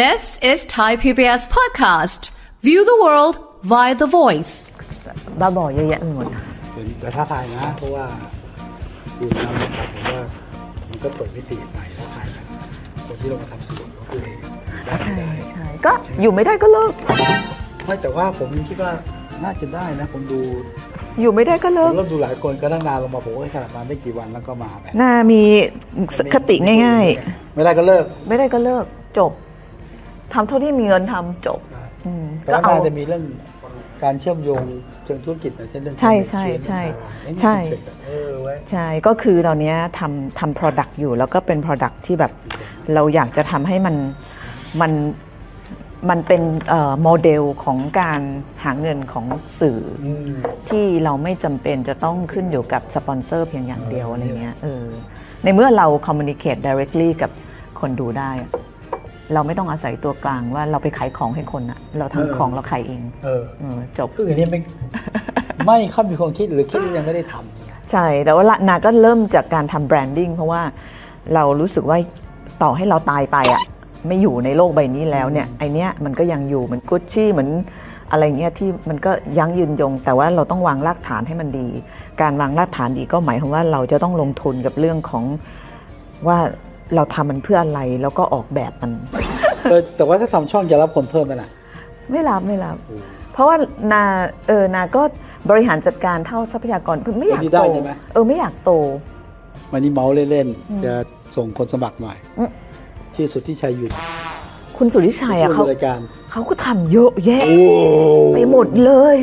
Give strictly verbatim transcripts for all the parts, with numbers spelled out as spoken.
This is Thai พี บี เอส Podcast. View the world via the voice. บ้าบอเยอะแยะหมดแต่ถ้าถ่ายนะเพราะว่าดูน้ำนะครับผมว่ามันก็เปิดมิติใหม่แล้วถ่ายนะคนที่เรามาทำสวนก็คือเองใช่ใช่ก็อยู่ไม่ได้ก็เลิกไม่แต่ว่าผมคิดว่าน่าจะได้นะผมดูอยู่ไม่ได้ก็เลิกเริ่มดูหลายคนก็นั่งนานลงมาผมก็ขนาดนานได้กี่วันแล้วก็มาแบบน่ามีคติง่ายๆไม่ได้ก็เลิกไม่ได้ก็เลิกจบทำเท่าที่มีเงินทำจบก็อาจจะมีเรื่องการเชื่อมโยงเชิงธุรกิจนะเช่นเรื่องใช่ใช่ใช่ใช่ใช่ก็คือตอนนี้ทำทำ product อยู่แล้วก็เป็น product ที่แบบเราอยากจะทำให้มันมันมันเป็นโมเดลของการหาเงินของสื่อที่เราไม่จำเป็นจะต้องขึ้นอยู่กับสปอนเซอร์เพียงอย่างเดียวอะไรเงี้ยในเมื่อเรา communicate directly กับคนดูได้เราไม่ต้องอาศัยตัวกลางว่าเราไปขายของให้คนอะเราทำของเราขายเองจบซึ่งอันนี้ไม่ไม่ค่อยมีคนคิดหรือคิดยังไม่ได้ทำใช่แต่ว่านาก็เริ่มจากการทำแบรนดิ้งเพราะว่าเรารู้สึกว่าต่อให้เราตายไปอะไม่อยู่ในโลกใบนี้แล้วเนี่ยไอเนี้ยมันก็ยังอยู่เหมือนกุชชี่เหมือนอะไรเงี้ยที่มันก็ยั่งยืนยงแต่ว่าเราต้องวางรากฐานให้มันดีการวางรากฐานดีก็หมายความว่าเราจะต้องลงทุนกับเรื่องของว่าเราทำมันเพื่ออะไรแล้วก็ออกแบบมันแต่ว่าถ้าทำช่องจะรับคนเพิ่มไหมล่ะไม่รับไม่รับเพราะว่านาเออนาก็บริหารจัดการเท่าทรัพยากรไม่อยากโตเออไม่อยากโตวันนี้เมาส์เล่นๆจะส่งคนสมัครหน่อยชื่อสุทธิชัยยุนคุณสุทธิชัยอ่ะเขาเขาก็ทำเยอะแยะไปหมดเลย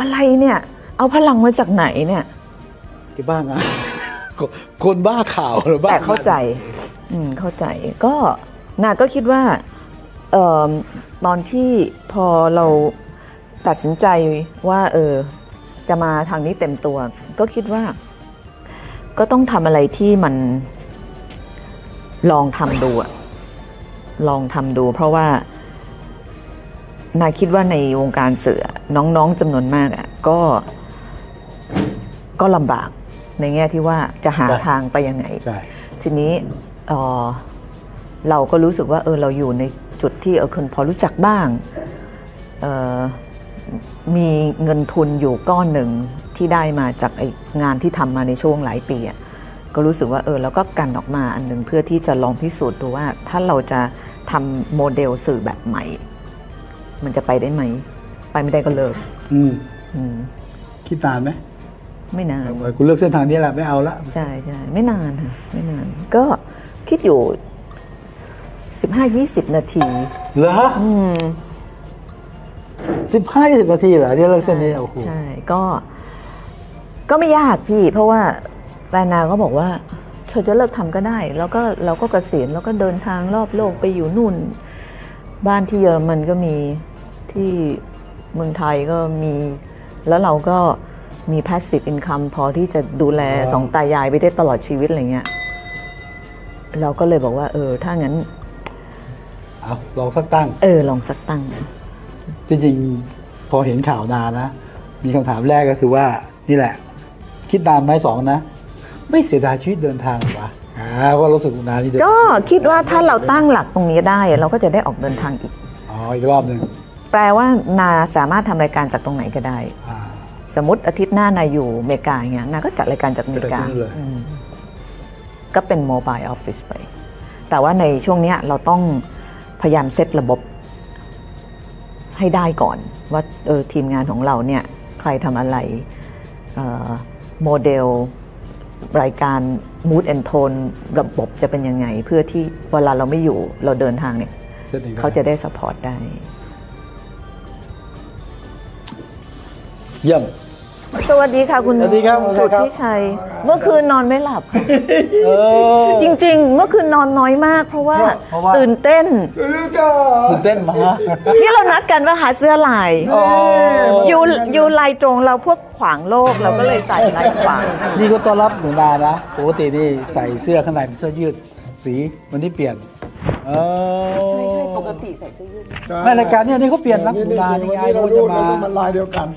อะไรเนี่ยเอาพลังมาจากไหนเนี่ยที่บ้างอ่ะคนบ้าข่าวหรือบ้าแต่เข้าใจอืมเข้าใจก็นาก็คิดว่าเอ่อตอนที่พอเราตัดสินใจว่าเออจะมาทางนี้เต็มตัวก็คิดว่าก็ต้องทำอะไรที่มันลองทำดูอะลองทำดูเพราะว่านาคิดว่าในวงการสื่อน้องๆจำนวนมากอะก็ก็ลำบากในแง่ที่ว่าจะหาทางไปยังไงทีนี้เราก็รู้สึกว่าเออเราอยู่ในจุดที่เออคนพอรู้จักบ้างมีเงินทุนอยู่ก้อนหนึ่งที่ได้มาจากงานที่ทำมาในช่วงหลายปีก็รู้สึกว่าเออแล้วก็กันออกมาอันหนึ่งเพื่อที่จะลองพิสูจน์ดูว่าถ้าเราจะทำโมเดลสื่อแบบใหม่มันจะไปได้ไหมไปไม่ได้ก็เลิกอืมอืมคิดนานไหมไม่นานคุณเลือกเส้นทางนี้แหละไม่เอาละใช่ใช่ไม่นานค่ะไม่นานก็คิดอยู่สิบห้ายี่สิบนาทีเหรออืมสิบห้ายี่สิบนาทีเหรอที่เลือกเส้นนี้เอาคุณใช่ก็ก็ไม่ยากพี่เพราะว่าแฟนนาก็บอกว่าเธอจะเลิกทำก็ได้แล้วก็เราก็เกษียณแล้วก็เดินทางรอบโลกไปอยู่นู่นบ้านที่เยอรมันก็มีที่เมืองไทยก็มีแล้วเราก็มี passive income พอที่จะดูแลสองตายายไปได้ตลอดชีวิตอะไรเงี้ยเราก็เลยบอกว่าเออถ้างั้นเอาลองสักตั้งเออลองสักตั้งจริงๆพอเห็นข่าวนานะมีคำถามแรกก็คือว่านี่แหละคิดตามไหมสองนะไม่เสียดายชีวิตเดินทางหรอวะอ่าว่ารู้สึกนานี่เดินก็คิดว่าถ้าเราตั้งหลักตรงนี้ได้เราก็จะได้ออกเดินทางอีกอ๋ออีกรอบหนึ่งแปลว่านาสามารถทำรายการจากตรงไหนก็ได้สมมติอาทิตย์หน้านายอยู่อเมริกาอย่างเงี้ยนายก็จัดรายการจากอเมริกาก็เป็นโมบายออฟฟิศไปแต่ว่าในช่วงเนี้ยเราต้องพยายามเซตระบบให้ได้ก่อนว่าเออทีมงานของเราเนี่ยใครทำอะไรโมเดลรายการ Mood and Tone ระบบจะเป็นยังไงเพื่อที่เวลาเราไม่อยู่เราเดินทางเนี่ยเขาจะได้ซัพพอร์ตได้เยี่ยมสวัสดีค่ะคุณสุทธิชัยเมื่อคืนนอนไม่หลับจริงๆเมื่อคืนนอนน้อยมากเพราะว่าตื่นเต้นตื่นเต้นมากนี่เรานัดกันว่าหาเสื้อลายอยู่อยู่ลายตรงเราพวกขวางโลกเราก็เลยใส่ลายขวางนี่ก็ต้อนรับหนูนานะปกตินี่ใส่เสื้อข้างในเป็นเสื้อยืดสีวันนี้เปลี่ยนเออใช่ใช่ปกติใส่เสื้อยืดในรายการเนี่ยนี่เขาเปลี่ยนรับหนูนานี่ไงโดนจะมามันลายเดียวกัน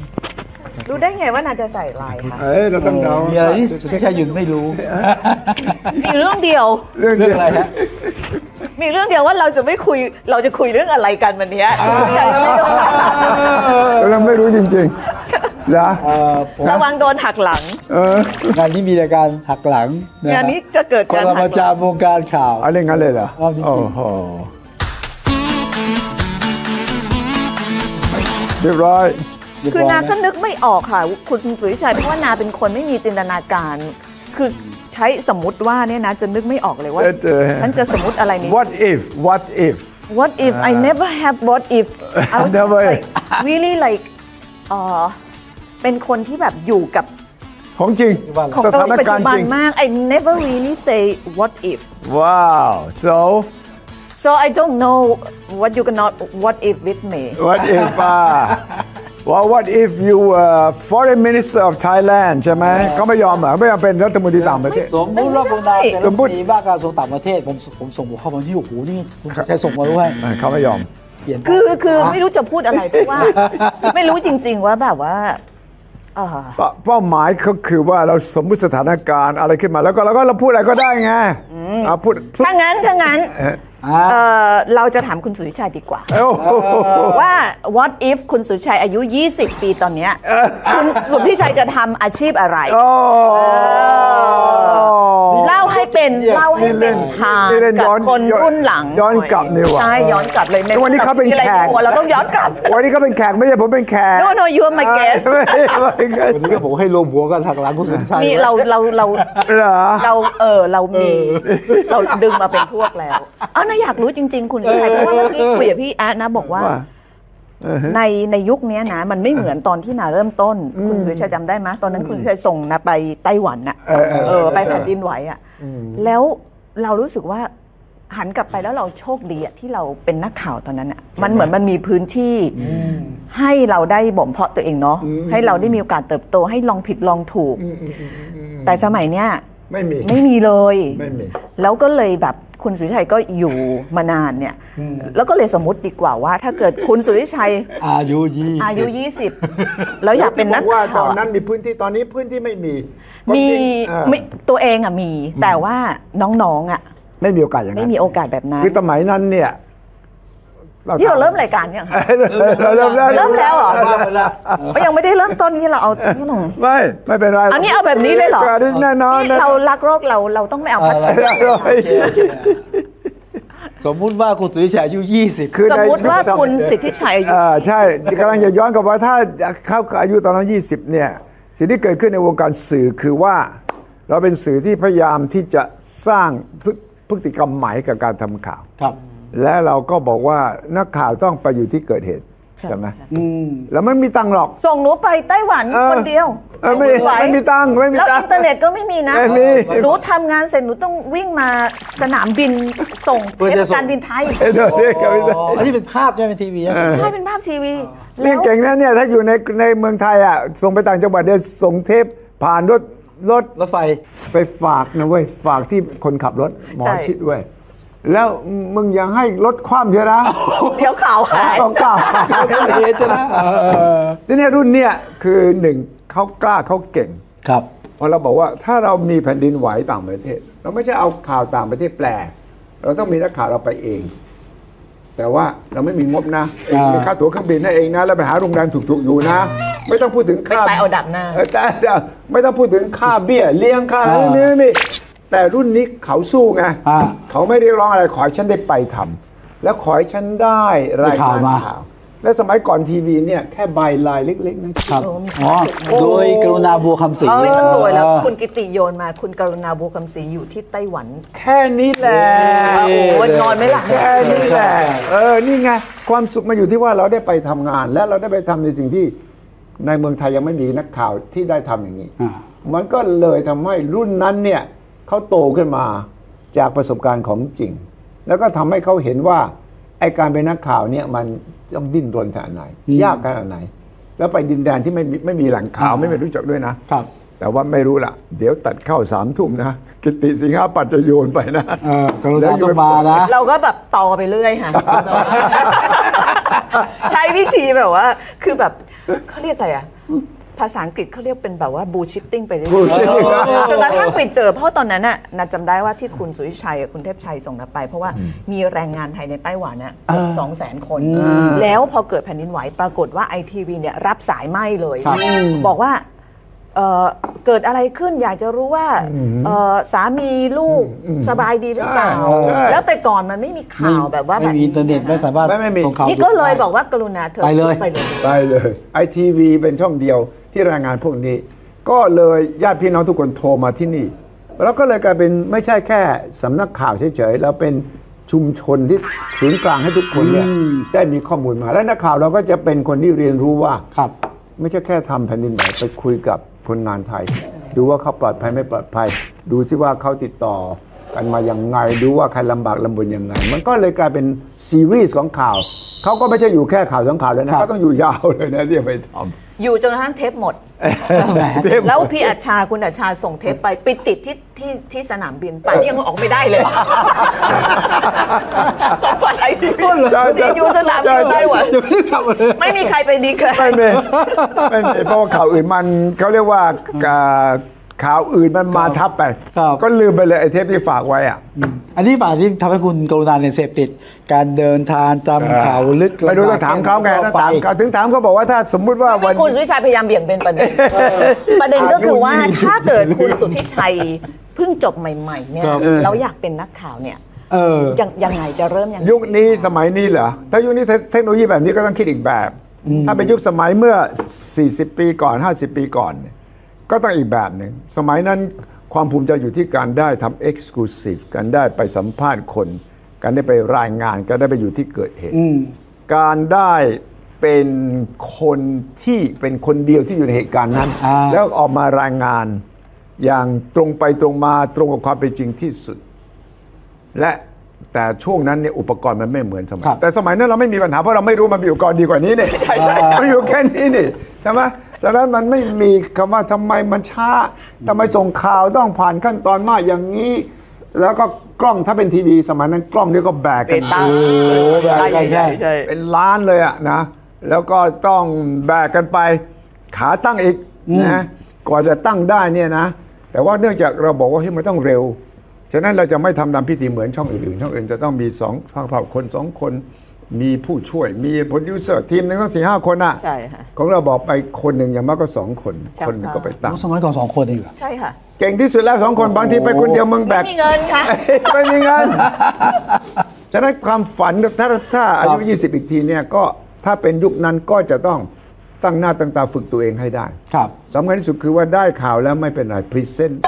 รู้ได้ไงว่านาจะใส่ลายค่ะเอ้ยเราต้องเดาเดี๋ยวแค่ยืนไม่รู้มีเรื่องเดียวเรื่องอะไรฮะ มีเรื่องเดียวว่าเราจะไม่คุยเราจะคุยเรื่องอะไรกันวันนี้เราไม่รู้จริงๆนะระวังโดนหักหลังงานนี้มีแต่การหักหลังงานนี้จะเกิดการหักหลังประจำวงการข่าวอะไรงั้นเลยเหรอโอ้โหเรียบร้อยคือนาก็นึกไม่ออกค่ะคุณสุริชัยเพราะว่านาเป็นคนไม่มีจินตนาการคือใช้สมมติว่าเนี่ยนะจะนึกไม่ออกเลยว่ามันจะสมมติอะไรนี้ What if What if What if I never have What if I never really like เป็นคนที่แบบอยู่กับของจริงของตัวปัจจุบันมาก I never really say What if Wow so so I don't know what you cannot What if with me What if ahว่า what if you were foreign minister of Thailand ใช่ไหมเขาไม่ยอมเหรอไม่ยอมเป็นรัฐมนตรีต่างประเทศสมมติว่าผมได้สมมติว่าการส่งต่างประเทศผมผมส่งหัวข้อมันที่โอ้โหนี่ใครส่งมาด้วยเขาไม่ยอมคือคือไม่รู้จะพูดอะไรเพราะว่าไม่รู้จริงๆว่าแบบว่าเป้าหมายก็คือว่าเราสมมุติสถานการณ์อะไรขึ้นมาแล้วก็เราก็เราพูดอะไรก็ได้ไงพูดถ้างั้นถ้างั้นเราจะถามคุณสุริชัยดีกว่าว่า what if คุณสุริชัยอายุยี่สิบปีตอนนี้คุณสุริชัยจะทำอาชีพอะไรเล่าให้เป็นเล่าให้เป็นทางกับคนรุ่นหลังย้อนกลับนี่หว่าใช่ย้อนกลับเลยในวันนี้เขาเป็นแขกเราต้องย้อนกลับวันนี้เขาเป็นแขกไม่ใช่ผมเป็นแขก no no you are my guest วันนี้ผมให้รวมหัวกันทางร้านคุณสุริชัยนี่เราเราเราเราเออเรามีเราดึงมาเป็นพวกแล้วอ๋อนะอยากรู้จริงๆคุณสุริชัยเพราะว่าเมื่อกี้คุยกับพี่อาร์ตนะบอกว่าในในยุคนี้นะมันไม่เหมือนตอนที่นาเริ่มต้นคุณสุริชัยจำได้ไหมตอนนั้นคุณสุริชัยส่งนะไปไต้หวันอะเออไปแผ่นดินไหวอะแล้วเรารู้สึกว่าหันกลับไปแล้วเราโชคดีอะที่เราเป็นนักข่าวตอนนั้นอะมันเหมือนมันมีพื้นที่ให้เราได้บ่มเพาะตัวเองเนาะให้เราได้มีโอกาสเติบโตให้ลองผิดลองถูกแต่สมัยเนี้ยไม่มีไม่มีเลยแล้วก็เลยแบบคุณสุริชัยก็อยู่มานานเนี่ยแล้วก็เลยสมมุติดีกว่าว่าถ้าเกิดคุณสุริชัยอายุยี่อายุยี่สิบแล้วอยากเป็นนักข่าวตอนนั้นมีพื้นที่ตอนนี้พื้นที่ไม่มีมีตัวเองอ่ะมีแต่ว่าน้องๆอ่ะไม่มีโอกาสอย่างนั้นไม่มีโอกาสแบบนั้นคือสมัยนั้นเนี่ยที่เราเริ่มรายการยังเริ่มแล้วเริ่มแล้วเหรอยังไม่ได้เริ่มต้นนี่เราเอาไม่ไม่เป็นไรอันนี้เอาแบบนี้เลยเหรอแน่นอนที่เรารักโลกเราเราต้องไม่เอาพลาสติกสมมุติว่าคุณสุริชัยอายุยี่สิบคือสมมุติว่าคุณสิทธิชัยอายุใช่กำลังจะย้อนกลับว่าถ้าเข้าอายุตอนนั้นยี่สิบเนี่ยสิ่งที่เกิดขึ้นในวงการสื่อคือว่าเราเป็นสื่อที่พยายามที่จะสร้างพฤติกรรมใหม่กับการทำข่าวครับและเราก็บอกว่านักข่าวต้องไปอยู่ที่เกิดเหตุใช่ไหมแล้วไม่มีตังหรอกส่งหนูไปไต้หวันคนเดียวไม่ไม่มีตังไม่มีตังแล้วอินเทอร์เน็ตก็ไม่มีนะหนูทำงานเสร็จหนูต้องวิ่งมาสนามบินส่งเทศการบินไทยอันนี้เป็นภาพใช่ไหมทีวีใช่เป็นภาพทีวีนี่เก่งนะเนี่ยถ้าอยู่ในในเมืองไทยอ่ะส่งไปต่างจังหวัดเดี๋ยวส่งเทปผ่านรถรถรถไฟไปฝากนะเว้ยฝากที่คนขับรถหมอชิดเว้ยแล้วมึงยังให้ลดความเยอะนะเดี๋ยวข่าวหายต้องข่าวเยอะใช่ไหมทีนี้รุ่นเนี้ยคือหนึ่งเขากล้าเขาเก่งครับพอเราบอกว่าถ้าเรามีแผ่นดินไหวต่างประเทศเราไม่ใช่เอาข่าวต่างประเทศแปลเราต้องมีนักข่าวเราไปเองแต่ว่าเราไม่มีงบนะมีค่าตั๋วเครื่องบินนั่นเองนะแล้วไปหาโรงแรมถูกๆอยู่นะไม่ต้องพูดถึงค่าแต่เอาดับหน้าแต่ไม่ต้องพูดถึงค่าเบี้ยเลี้ยงค่าอะไรนี่ไม่แต่รุ่นนี้เขาสู้ไงเขาไม่ได้ร้องอะไรขอให้ฉันได้ไปทำแล้วขอให้ฉันได้รายการข่าวและสมัยก่อนทีวีเนี่ยแค่ใบลายเล็กๆนะครับโดยกรุณาบัวคำศรีไม่ต้องรวยแล้วคุณกิติโยนมาคุณกรุณาบัวคำศรีอยู่ที่ไต้หวันแค่นี้แหละโอ้ยนอนไม่หลับแค่นี้แหละเออนี่ไงความสุขมาอยู่ที่ว่าเราได้ไปทำงานและเราได้ไปทำในสิ่งที่ในเมืองไทยยังไม่มีนักข่าวที่ได้ทำอย่างนี้มันก็เลยทำให้รุ่นนั้นเนี่ยเขาโตขึ้นมาจากประสบการณ์ของจริงแล้วก็ทำให้เขาเห็นว่าไอการเป็นนักข่าวเนี่ยมันต้องดิ้นรนขนาดไหนยากขนาดไหนแล้วไปดินแดนที่ไม่ไม่มีแหล่งข่าวไม่รู้จักด้วยนะครับแต่ว่าไม่รู้ล่ะเดี๋ยวตัดเข้าสามทุ่มนะกิติสิงหปัตย์จะโยนไปนะแล้วอยู่มานะเราก็แบบต่อไปเรื่อยค่ะใช้วิธีแบบว่าคือแบบเขาเรียกอะไรอะ ภาษาอังกฤษเขาเรียกเป็นแบบว่าบูชิปติ้งไปเรื่อยๆจนกระทั่งไปเจอเพราะตอนนั้นน่ะนัดจำได้ว่าที่คุณสุริชัยคุณเทพชัยส่งนัดไปเพราะว่ามีแรงงานไทยในไต้หวันน่ะเกือบสองแสนคนแล้วพอเกิดแผ่นดินไหวปรากฏว่าไอทีวีเนี่ยรับสายไม่เลยบอกว่าเกิดอะไรขึ้นอยากจะรู้ว่าสามีลูกสบายดีหรือเปล่าแล้วแต่ก่อนมันไม่มีข่าวแบบว่าแบบอินเทอร์เน็ตไม่สามารถไม่มีนี่ก็เลยบอกว่ากรุณาเธอไปเลยไปเลยไอทีวีเป็นช่องเดียวที่รายงานพวกนี้ก็เลยญาติพี่น้องทุกคนโทรมาที่นี่แล้วก็เลยกลายเป็นไม่ใช่แค่สำนักข่าวเฉยๆแล้วเป็นชุมชนที่ศูนย์กลางให้ทุกคนเนี่ยได้มีข้อมูลมาและนักข่าวเราก็จะเป็นคนที่เรียนรู้ว่าไม่ใช่แค่ทำแผ่นดินไหวไปคุยกับคนงานไทยดูว่าเขาปลอดภัยไม่ปลอดภัยดูซิว่าเขาติดต่อกันมาอย่างไงดูว่าใครลำบากลำบนยังไงมันก็เลยกลายเป็นซีรีส์ของข่าวเขาก็ไม่ใช่อยู่แค่ข่าวสองข่าวแล้วนะเขาต้องอยู่ยาวเลยนะที่ไปทำอยู่จนกระทั่งเทปหมดแล้วพี่อัจฉาคุณอัจฉาส่งเทปไปปิดติดที่ที่ที่สนามบินไปยังออกไม่ได้เลยเขาไปที่อยู่สนามบินไต้หวันไม่มีใครไปดีเกินไม่เป็นไม่เป็นเพราะข่าวอื่นมันเขาเรียกว่าข่าวอื่นมันมาทับไปก็ลืมไปเลยไอ้เทปที่ฝากไว้อ่ะอันนี้ฝากที่ทำให้คุณกรุณาเนี่ยเสพติดการเดินทางจำข่าวลึกไปดูต้องถามเขาไงถามเขาถึงถามเขาบอกว่าถ้าสมมุติว่าวันคุณสุทธิชัยพยายามเบี่ยงเบนประเด็นประเด็นก็คือว่าถ้าเกิดคุณสุทธิชัยเพิ่งจบใหม่ๆเนี่ยแล้วอยากเป็นนักข่าวเนี่ยยังไงจะเริ่มยังยุคนี้สมัยนี้เหรอถ้ายุคนี้เทคโนโลยีแบบนี้ก็ต้องคิดอีกแบบถ้าเป็นยุคสมัยเมื่อสี่สิบปีก่อนห้าสิบปีก่อนก็ต้องอีกแบบหนึ่งสมัยนั้นความภูมิใจอยู่ที่การได้ทำ Exclusive การได้ไปสัมภาษณ์คนการได้ไปรายงานการได้ไปอยู่ที่เกิดเหตุการได้เป็นคนที่เป็นคนเดียวที่อยู่ในเหตุการณ์นั้นแล้วออกมารายงานอย่างตรงไปตรงมาตรงกับความเป็นจริงที่สุดและแต่ช่วงนั้นเนี่ยอุปกรณ์มันไม่เหมือนสมัยแต่สมัยนั้นเราไม่มีปัญหาเพราะเราไม่รู้มันมีอุปกรณ์ดีกว่านี้เนี่ยใช่ใช่มันอยู่แค่นี้นี่ใช่ไหมดังนั้นมันไม่มีคำว่าทำไมมันช้าทำไมส่งข่าวต้องผ่านขั้นตอนมากอย่างนี้แล้วก็กล้องถ้าเป็นทีวีสมัยนั้นกล้องนี่ก็แบกกันโอ้แบกกันใช่เป็นล้านเลยอะนะแล้วก็ต้องแบกกันไปขาตั้งอีกนะก่อนจะตั้งได้เนี่ยนะแต่ว่าเนื่องจากเราบอกว่าที่มันต้องเร็วฉะนั้นเราจะไม่ทำตามพิธีเหมือนช่องอื่นๆช่องอื่นจะต้องมีสองช่องคนสองคนมีผู้ช่วยมีโปรดิวเซอร์ทีมหนึ่งต้องสี่ห้าคนอ่ะใช่ค่ะของเราบอกไปคนหนึ่งอย่างมากก็สองคนคนหนึ่งก็ไปตั้งสมัยก่อนสองคนเองเหรอใช่ค่ะเก่งที่สุดแล้วสองคนบางทีไปคนเดียวมึงแบกไม่มีเงินค่ะไม่มีเงินฉะนั้นความฝันถ้าถ้าอายุยี่สิบอีกทีเนี่ยก็ถ้าเป็นยุคนั้นก็จะต้องตั้งหน้าตั้งตาฝึกตัวเองให้ได้ครับสำคัญที่สุดคือว่าได้ข่าวแล้วไม่เป็นไรพรีเซนต์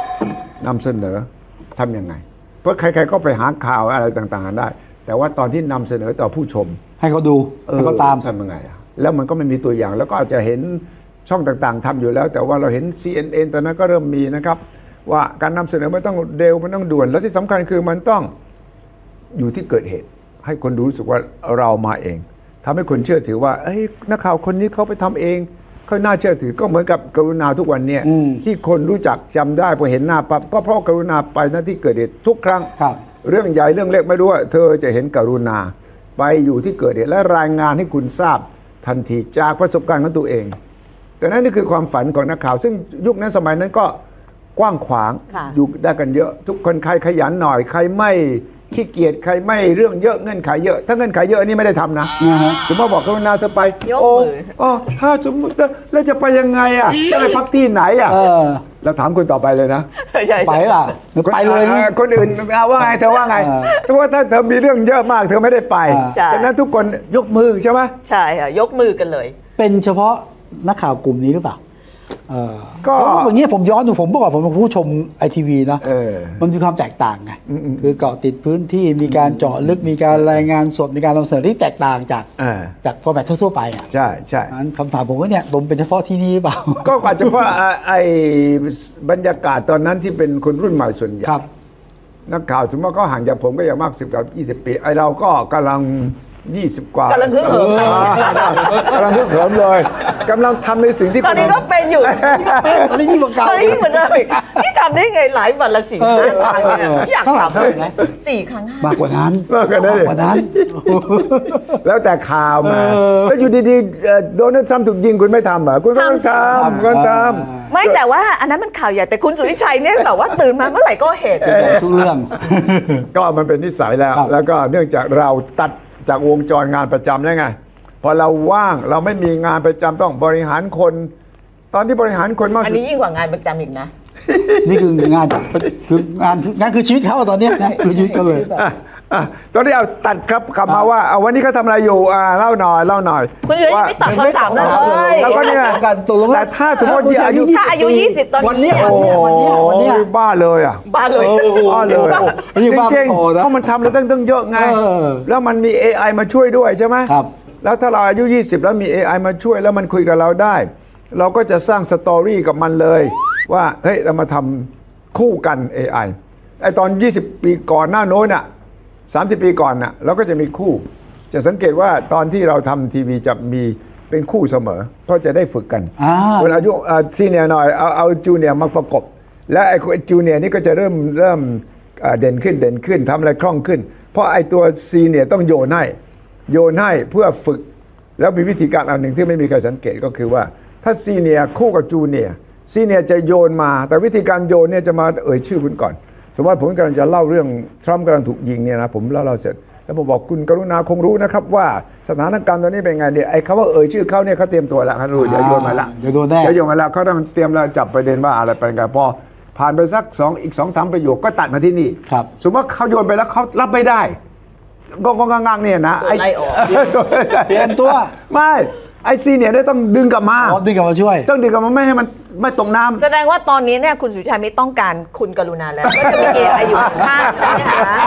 นำเสนอทำยังไงเพราะใครๆก็ไปหาข่าวอะไรต่างๆได้แต่ว่าตอนที่นำเสนอต่อผู้ชมให้เขาดูให้เขาตามทำยังไงแล้วมันก็ไม่มีตัวอย่างแล้วก็อาจจะเห็นช่องต่างๆทำอยู่แล้วแต่ว่าเราเห็น ซี เอ็น เอ็น ตอนนั้นก็เริ่มมีนะครับว่าการนำเสนอมันต้องเร็วมันต้องด่วนแล้วที่สำคัญคือมันต้องอยู่ที่เกิดเหตุให้คนรู้สึกว่าเรามาเองทำให้คนเชื่อถือว่าเอ้ยนักข่าวคนนี้เขาไปทำเองเขาน่าเชื่อถือก็เหมือนกับกรุณาทุกวันเนี่ยที่คนรู้จักจำได้พอเห็นหน้าปั๊บก็เพราะกรุณาไปหน้าที่เกิดเหตุทุกครั้งเรื่องใหญ่เรื่องเล็กไม่รู้ว่าเธอจะเห็นกรุณาไปอยู่ที่เกิดเหตุและรายงานให้คุณทราบทันทีจากประสบการณ์ของตัวเองแต่นั่นนี่คือความฝันของนักข่าวซึ่งยุคนั้นสมัยนั้นก็กว้างขวางอยู่ได้กันเยอะทุกคนใครขยันหน่อยใครไม่ขี้เกียจใครไม่เรื่องเยอะเงื่อนไขเยอะถ้าเงื่อนไขเยอะนี่ไม่ได้ทำนะสมมติบอกกรุณาเธอไปโอ้โอ้ถ้าสมมติแล้วจะไปยังไงอ่ะจะไปพักที่ไหนอ่ะเราถามคนต่อไปเลยนะไปล่ะไปเลยคนอื่นเอาว่าไงเธอว่าไงแต่ว่าถ้าเธอมีเรื่องเยอะมากเธอไม่ได้ไปฉะนั้นทุกคนยกมือใช่ไหมใช่ค่ะยกมือกันเลยเป็นเฉพาะนักข่าวกลุ่มนี้หรือเปล่าก็อย่างนี้ผมย้อนดูผมบอกว่าผมเป็นผู้ชมไอทีวีนะมันมีความแตกต่างไงคือเกาะติดพื้นที่มีการเจาะลึกมีการรายงานสดมีการนำเสนอที่แตกต่างจากจากฟอร์แมตทั่วไปอ่ะใช่ใช่คำถามผมว่าเนี่ยผมเป็นเฉพาะที่นี่เปล่าก็อาจจะเพราะไอบรรยากาศตอนนั้นที่เป็นคนรุ่นใหม่ส่วนใหญ่นักข่าวสมมติก็ห่างจากผมก็อย่างมากสิบกับยี่สิบปีไอเราก็กำลัง ยี่สิบกว่ากำลังฮึ่มเหิมกำลังฮึ่มเหิมเลยกำลังทำในสิ่งที่ตอนนี้ก็เป็นอยู่ตอนนี้ยิ่งกว่าเก่าตอนนี้เหมือนเดิมที่ทำได้ไงหลายวันละสี่ครั้งอยากถามเลยนะสี่ครั้งมากกว่านั้นมากกว่านั้นแล้วแต่ข่าวมาแล้วอยู่ดีๆโดนัลด์ทรัมป์ถูกยิงคุณไม่ทำเหรอคุณก็ต้องทำก็ทำไม่แต่ว่าอันนั้นมันข่าวใหญ่แต่คุณสุริชัยเนี่ยแบบว่าตื่นมาเมื่อไหร่ก็เหตุทุกเรื่องก็มันเป็นนิสัยแล้วแล้วก็เนื่องจากเราตัดจากวงจรงานประจำได้ไงพอเราว่างเราไม่มีงานประจำต้องบริหารคนตอนที่บริหารคนมากอันนี้ยิ่งกว่างานประจำอีกนะนี่คืองานคืองานงานคือชีวิตเขาตอนนี้นะคือชีวิตเขาเลยตอนนี้เอาตัดครับคำมาว่าเอาวันนี้เขาทำอะไรอยู่เล่าหน่อยเล่าหน่อยคุณยุ้ยไม่ตอบคำถามนั้นเลยแล้วก็เนี่ยแต่ถ้าสมมติอายุถ้าอายุยี่สิบตอนนี้โอ้โหบ้าเลยอ่ะบ้าเลยบ้าเลยจริงๆเพราะมันทำแล้วตั้งตั้งเยอะไงแล้วมันมี เอ ไอ มาช่วยด้วยใช่ไหมแล้วถ้าเราอายุยี่สิบแล้วมี เอ ไอ มาช่วยแล้วมันคุยกับเราได้เราก็จะสร้างสตอรี่กับมันเลยว่าเฮ้ยเรามาทำคู่กัน เอ ไอ ไอตอนยี่สิบปีก่อนหน้าโน้นอ่ะสามสิบปีก่อนน่ะเราก็จะมีคู่จะสังเกตว่าตอนที่เราทำทีวีจะมีเป็นคู่เสมอเพราะจะได้ฝึกกันเวลาอายุซีเนียร์หน่อยเอาเอาจูเนียร์มาประกบและไอ้จูเนียร์นี่ก็จะเริ่มเริ่มเด่นขึ้นเด่นขึ้นทำอะไรคล่องขึ้นเพราะไอ้ตัวซีเนียร์ต้องโยนให้โยนให้เพื่อฝึกแล้วมีวิธีการอันหนึ่งที่ไม่มีใครสังเกตก็คือว่าถ้าซีเนียร์คู่กับจูเนียร์ซีเนียร์จะโยนมาแต่วิธีการโยนเนี่ยจะมาเอ่ยชื่อคุณก่อนสมมติผมกำลังจะเล่าเรื่องทรัมป์กำลังถูกยิงเนี่ยนะผมเล่าเล่าเสร็จแล้วผมบอกคุณกรุณาคงรู้นะครับว่าสถานการณ์ตอนนี้เป็นไงเนี่ยไอ้คำว่าเอ่ยชื่อเขาเนี่ยเขาเตรียมตัวแล้วเขารู้เดี๋ยวโยนมาละเดี๋ยวโดนแน่เดี๋ยวโยนมาละเขาต้องเตรียมแล้วจับประเด็นว่าอะไรเป็นไงพอผ่านไปสักสองอีกสองสามประโยคก็ตัดมาที่นี่สมมติเขาโยนไปแล้วเขารับไม่ได้งงงงงเนี่ยนะไอ้เปลี่ยนตัวไม่ไอซีเนี่ยได้ต้องดึงกลับมาดึงกลับมาช่วยต้องดึงกลับมาไม่ให้มันไม่ตกน้ำแสดงว่าตอนนี้เนี่ยคุณสุชัยไม่ต้องการคุณกรุณาแล้วก็จะมี เอ ไอ อยู่ข้างนะคะ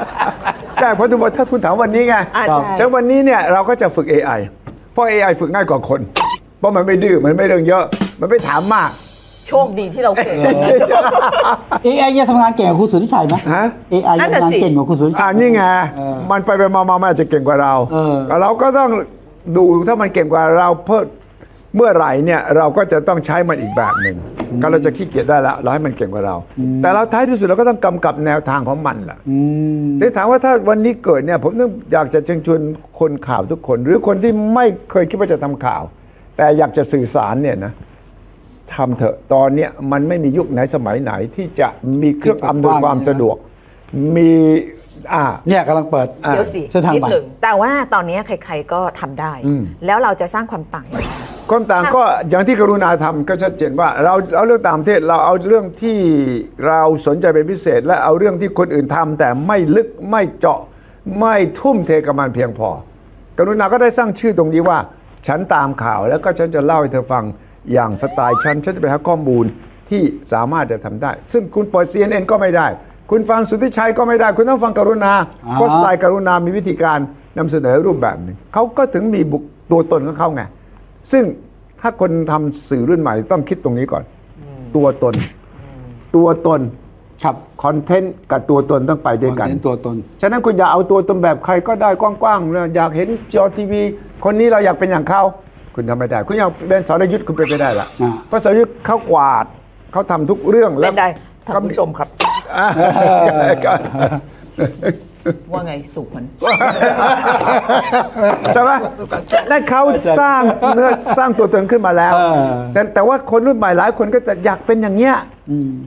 ใช่เพราะทุกคนถ้าคุณถามวันนี้ไงจากวันนี้เนี่ยเราก็จะฝึก เอ ไอ เพราะ เอ ไอ ฝึกง่ายกว่าคนเพราะมันไม่ดื้อมันไม่เรื่องเยอะมันไม่ถามมากโชคดีที่เราเก่ง เอ ไอ ยังทำงานเก่งกว่าคุณสุริชัยไหมฮะ เอ ไอ ยังทำงานเก่งกว่าคุณสุริชัยอ่านี่ไงมันไปไปมาๆอาจจะเก่งกว่าเราเราก็ต้องดูถ้ามันเก่งกว่าเราเพิ่มเมื่อไหร่เนี่ยเราก็จะต้องใช้มันอีกแบบหนึ่งก็เราจะขี้เกียจได้ละเราให้มันเก่งกว่าเราแต่เราท้ายที่สุดเราก็ต้องกำกับแนวทางของมันล่ะแต่ถามว่าถ้าวันนี้เกิดเนี่ยผมอยากจะเชิญชวนคนข่าวทุกคนหรือคนที่ไม่เคยคิดว่าจะทำข่าวแต่อยากจะสื่อสารเนี่ยนะทำเถอะตอนเนี้ยมันไม่มียุคไหนสมัยไหนที่จะมีเครื่องอำนวยความสะดวกมีเนี่ยกำลังเปิดเดี๋ยวสินิดหนึ่งแต่ว่าตอนนี้ใครๆก็ทำได้แล้วเราจะสร้างความต่างความต่างก็อย่างที่กรุณาทำก็ชัดเจนว่าเราเอาเรื่องต่างประเทศเราเอาเรื่องที่เราสนใจเป็นพิเศษและเอาเรื่องที่คนอื่นทำแต่ไม่ลึกไม่เจาะไม่ทุ่มเทกับมันเพียงพอกรุณาก็ได้สร้างชื่อตรงนี้ว่าฉันตามข่าวแล้วก็ฉันจะเล่าให้เธอฟังอย่างสไตล์ฉันฉันจะไปหาข้อมูลที่สามารถจะทำได้ซึ่งคุณเปิด ซี เอ็น เอ็น ก็ไม่ได้คุณฟังสุทธิชัยก็ไม่ได้คุณต้องฟังกรุณาเพราะสไตล์กรุณามีวิธีการนำเสนอรูปแบบหนึ่งเขาก็ถึงมีบุคตัวตนของเขาไงซึ่งถ้าคนทำสื่อรุ่นใหม่ต้องคิดตรงนี้ก่อนตัวตนตัวตนครับคอนเทนต์กับตัวตนต้องไปด้วยกันตัวตนฉะนั้นคุณอย่าเอาตัวตนแบบใครก็ได้กว้างๆอยากเห็นจอทีวีคนนี้เราอยากเป็นอย่างเขาคุณทำไม่ได้คุณอยากเป็นสรยุทธคุณเป็นไปได้ละเพราะสรยุทธเขากวาดเขาทำทุกเรื่องแล้วท่านผู้ชมครับว่าไงสุขมันใช่ไหมนั่นเขาสร้างเนื้อสร้างตัวตนขึ้นมาแล้วแต่แต่ว่าคนรุ่นใหม่หลายคนก็จะอยากเป็นอย่างเงี้ย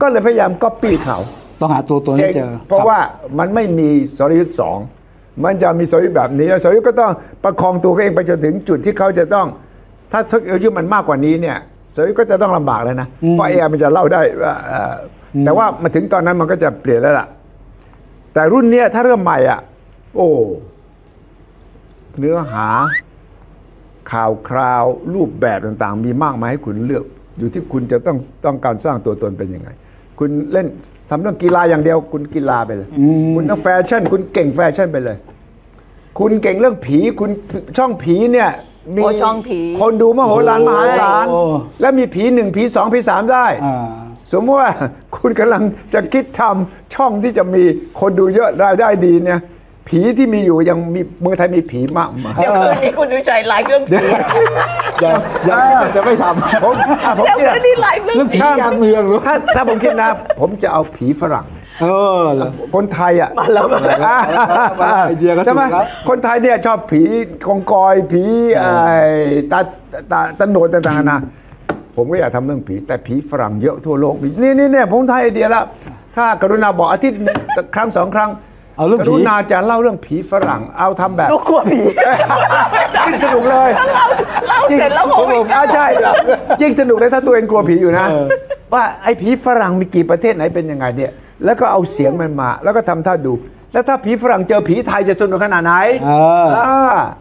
ก็เลยพยายามก๊อปปี้เขาต้องหาตัวตนให้เจอเพราะว่ามันไม่มีสรยุทธ์สองมันจะมีสรยุทธ์แบบนี้แล้วสรยุทธ์ก็ต้องประคองตัวเองไปจนถึงจุดที่เขาจะต้องถ้าเทคโนโลยีมันมากกว่านี้เนี่ยสรยุทธ์ก็จะต้องลำบากเลยนะเพราะเอไอมันจะเล่าได้ว่าแต่ว่ามาถึงตอนนั้นมันก็จะเปลี่ยนแล้วล่ะแต่รุ่นเนี้ยถ้าเริ่มใหม่อ่ะโอ้เนื้อหาข่าวคราวรูปแบบต่างๆมีมากมายให้คุณเลือกอยู่ที่คุณจะต้องต้องการสร้างตัวตนเป็นยังไงคุณเล่นทำเรื่องกีฬาอย่างเดียวคุณกีฬาไปเลยคุณต้องแฟชั่นคุณเก่งแฟชั่นไปเลยคุณเก่งเรื่องผีคุณช่องผีเนี่ยมีคนดูมโหฬารมหาศาลและมีผีหนึ่งผีสองผีสามได้สมมติว่าคุณกำลังจะคิดทำช่องที่จะมีคนดูเยอะรายได้ดีเนี่ย ผีที่มีอยู่ยังมีเมืองไทยมีผีมากมายเดี๋ยวคืนนี้คุณดูใจไลฟ์เรื่องผีอย่าอย่าจะไม่ทำผมเดี๋ยวคืนนี้ไลฟ์เรื่องผีการเมืองหรือถ้าผมคิดนะผมจะเอาผีฝรั่งเออคนไทยอ่ะมาแล้วมาไอเดียก็ถูกแล้วคนไทยเนี่ยชอบผีกองกอยผีไอ้ตาตาตาโนดต่างๆนะผมก็อยากทำเรื่องผีแต่ผีฝรั่งเยอะทั่วโลกนี่นี่เนี่ยผมไทยไอเดียละถ้ากรุณาบอกอาทิตย์ครั้งสองครั้งเอาเรื่องผีกรุณาจะเล่าเรื่องผีฝรั่งเอาทำแบบกลัวผียิ่งสนุกเลยเล่าเสร็จแล้วผมอ่าใช่ยิ่งสนุกเลยถ้าตัวเองกลัวผีอยู่นะว่าไอ้ผีฝรั่งมีกี่ประเทศไหนเป็นยังไงเนี่ยแล้วก็เอาเสียงมันมาแล้วก็ทำท่าดูแล้วถ้าผีฝรั่งเจอผีไทยจะสนุกขนาดไหนอ่า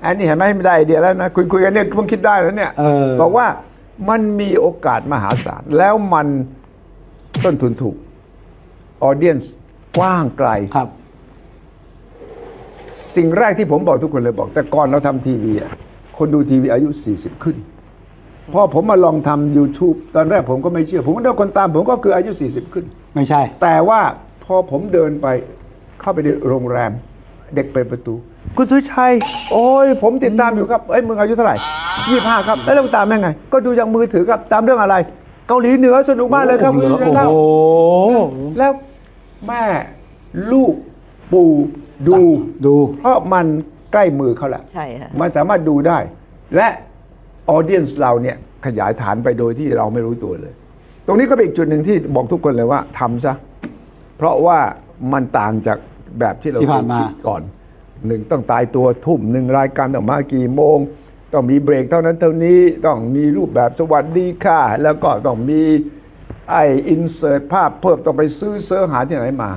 อันนี้เห็นไหมไม่ได้ไอเดียแล้วนะคุยคุยกันเนี่ยเพิ่งคิดได้แล้วเนี่ยบอกว่ามันมีโอกาสมหาศาลแล้วมันต้นทุนถูกออเดียนส์กว้างไกลครับสิ่งแรกที่ผมบอกทุกคนเลยบอกแต่ก่อนเราทำทีวีคนดูทีวีอายุสี่สิบขึ้นพอผมมาลองทำ YouTube ตอนแรกผมก็ไม่เชื่อผมก็ได้คนตามผมก็คืออายุสี่สิบขึ้นไม่ใช่แต่ว่าพอผมเดินไปเข้าไปในโรงแรมเด็กเปิดประตูคุณสุชัยโอ้ยผมติดตามอยู่ครับเอ้ยมึงอายุเท่าไหร่ยี่สิบห้าครับแล้วเราตามยังไงก็ดูจากมือถือครับตามเรื่องอะไรเกาหลีเหนือสนุกมากเลยครับคุณสุชัยเล่าแล้วแม่ลูกปู่ดูดูเพราะมันใกล้มือเขาแหละใช่ค่ะมันสามารถดูได้และออเดียนส์เราเนี่ยขยายฐานไปโดยที่เราไม่รู้ตัวเลยตรงนี้ก็เป็นอีกจุดหนึ่งที่บอกทุกคนเลยว่าทำซะเพราะว่ามันต่างจากแบบที่เราคิดก่อนหนึ่งต้องตายตัวทุ่มหนึ่งรายการต้องมากี่โมงต้องมีเบรกเท่านั้นเท่านี้ต้องมีรูปแบบสวัสดีค่ะแล้วก็ต้องมีไออินเสิร์ตภาพเพิ่มต้องไปซื้อเสื้อหาที่ไหนมา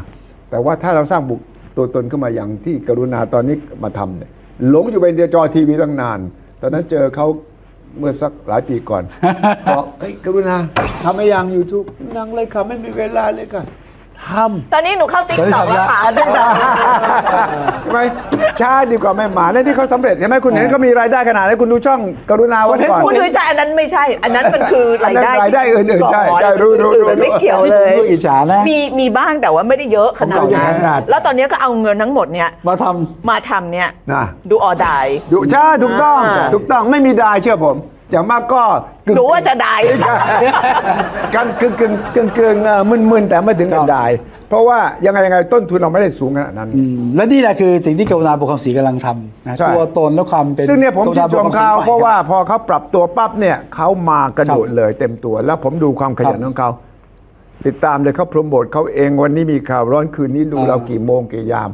แต่ว่าถ้าเราสร้างบุคตัวตนเข้ามาอย่างที่กรุณาตอนนี้มาทำเนี่ยหลงอยู่ในจอทีวีตั้งนานตอนนั้นเจอเขาเมื่อสักหลายปีก่อนบอกเฮ้ยกรุณาทำไมยัง YouTube นั่งเลยค่ะไม่มีเวลาเลยค่ะทำตอนนี้หนูเข้าติ๊กต็อกแล้วค่ะไม่ช้าดีกว่าแม่หมาเนี่ยที่เขาสำเร็จใช่ไหมคุณเห็นเขามีรายได้ขนาดนั้นคุณดูช่องกรุณาวันก่อนคุณดูใจอันนั้นไม่ใช่อันนั้นมันคือรายได้รายได้อื่นๆใช่ใช่รู้รู้รู้ไม่เกี่ยวเลยมีมีบ้างแต่ว่าไม่ได้เยอะขนาดนั้นแล้วตอนนี้ก็เอาเงินทั้งหมดเนี่ยมาทำมาทำเนี่ยดูออดายดูใช่ถูกต้องถูกต้องไม่มีดายเชื่อผมอย่างมากก็ดูว่าจะได้กันกึ่งกึ่งกึ่งกึ่งมึนๆแต่ไม่ถึงกับได้เพราะว่ายังไงยังไงต้นทุนเราไม่ได้สูงขนาดนั้นและนี่แหละคือสิ่งที่กรุณาบุคคลสีกำลังทำตัวตนและความเป็นซึ่งเนี่ยผมชื่นชมเขาเพราะว่าพอเขาปรับตัวปั๊บเนี่ยเขามากระโดดเลยเต็มตัวแล้วผมดูความขยันของเขาติดตามเลยเขาโปรโมทเขาเองวันนี้มีข่าวร้อนคืนนี้ดูเรากี่โมงกี่ยาม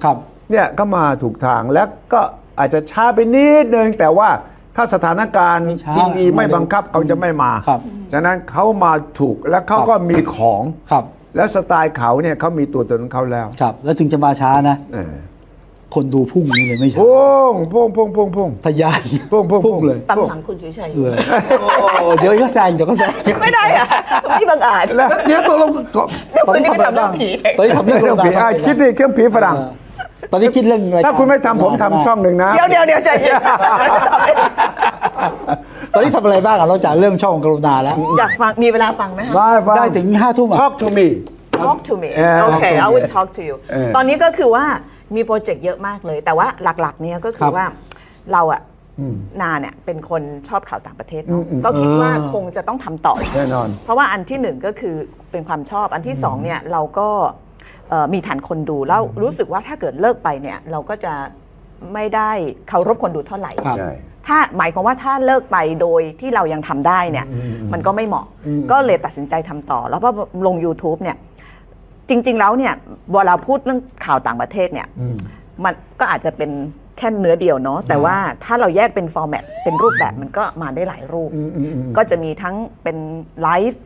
เนี่ยก็มาถูกทางและก็อาจจะช้าไปนิดนึงแต่ว่าถ้าสถานการณ์ทีวีไม่บังคับเขาจะไม่มาฉะนั้นเขามาถูกและเขาก็มีของและสไตล์เขาเนี่ยเขามีตัวตนของเขาแล้วแล้วถึงจะมาช้านะคนดูพุ่งนี่เลยไม่ใช่พุ่งพุ่งพุ่งพุ่งพุ่งทะยานพุ่งพุ่งพุ่งเลยตามหลังคุณสุชัยเลยเดี๋ยวก็แซงเดี๋ยวก็แซงไม่ได้อะไม่บังอาจแล้วเดี๋ยวตัวลงตอนนี้ทำเรื่องผีตอนนี้ทำเรื่องผีคิดดิเครื่องผีฝรั่งตอนนี้คิดเรื่องอะไรถ้าคุณไม่ทำผมทำช่องหนึ่งนะเดี๋ยวเดี๋ยวเดี๋ยวใจเย็นตอนนี้ทำอะไรบ้างเราจะเรื่องช่องกรุณาแล้วอยากฟังมีเวลาฟังไหมคะได้ถึงห้าทุ่ม Talk to me Talk to me โอเค I will talk to you ตอนนี้ก็คือว่ามีโปรเจกต์เยอะมากเลยแต่ว่าหลักๆเนี้ยก็คือว่าเราอะนาเนี่ยเป็นคนชอบข่าวต่างประเทศเนาะก็คิดว่าคงจะต้องทำต่อแน่นอนเพราะว่าอันที่หนึ่งก็คือเป็นความชอบอันที่สองเนี่ยเราก็มีฐานคนดูแล้วรู้สึกว่าถ้าเกิดเลิกไปเนี่ยเราก็จะไม่ได้เคารพคนดูเท่าไหร่ถ้าหมายความว่าถ้าเลิกไปโดยที่เรายังทำได้เนี่ยมันก็ไม่เหมาะก็เลยตัดสินใจทำต่อแล้วพอลง YouTube เนี่ยจริงๆแล้วเนี่ยเวลาพูดเรื่องข่าวต่างประเทศเนี่ยมันก็อาจจะเป็นแค่เนื้อเดียวเนาะแต่ว่าถ้าเราแยกเป็นฟอร์แมตเป็นรูปแบบมันก็มาได้หลายรูปก็จะมีทั้งเป็นไลฟ์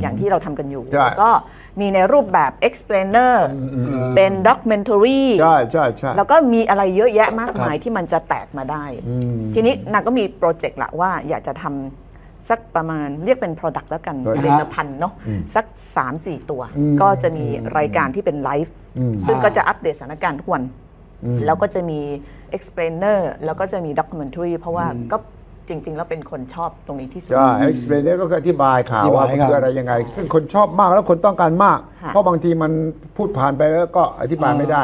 อย่างที่เราทำกันอยู่ก็มีในรูปแบบ explainer เป็น documentary ใช่ใช่ใช่แล้วก็มีอะไรเยอะแยะมากมายที่มันจะแตกมาได้ทีนี้นางก็มีโปรเจกต์ละว่าอยากจะทำสักประมาณเรียกเป็น product แล้วกันผลิตภัณฑ์เนาะสัก สามสี่ ตัวก็จะมีรายการที่เป็นไลฟ์ซึ่งก็จะอัปเดตสถานการณ์ทุกวันแล้วก็จะมี explainer แล้วก็จะมี documentary เพราะว่าก็จริงๆแล้วเป็นคนชอบตรงนี้ที่สุดใช่ explainer ก็คืออธิบายข่าวว่ามันคืออะไรยังไงซึ่งคนชอบมากแล้วคนต้องการมากเพราะบางทีมันพูดผ่านไปแล้วก็อธิบายไม่ได้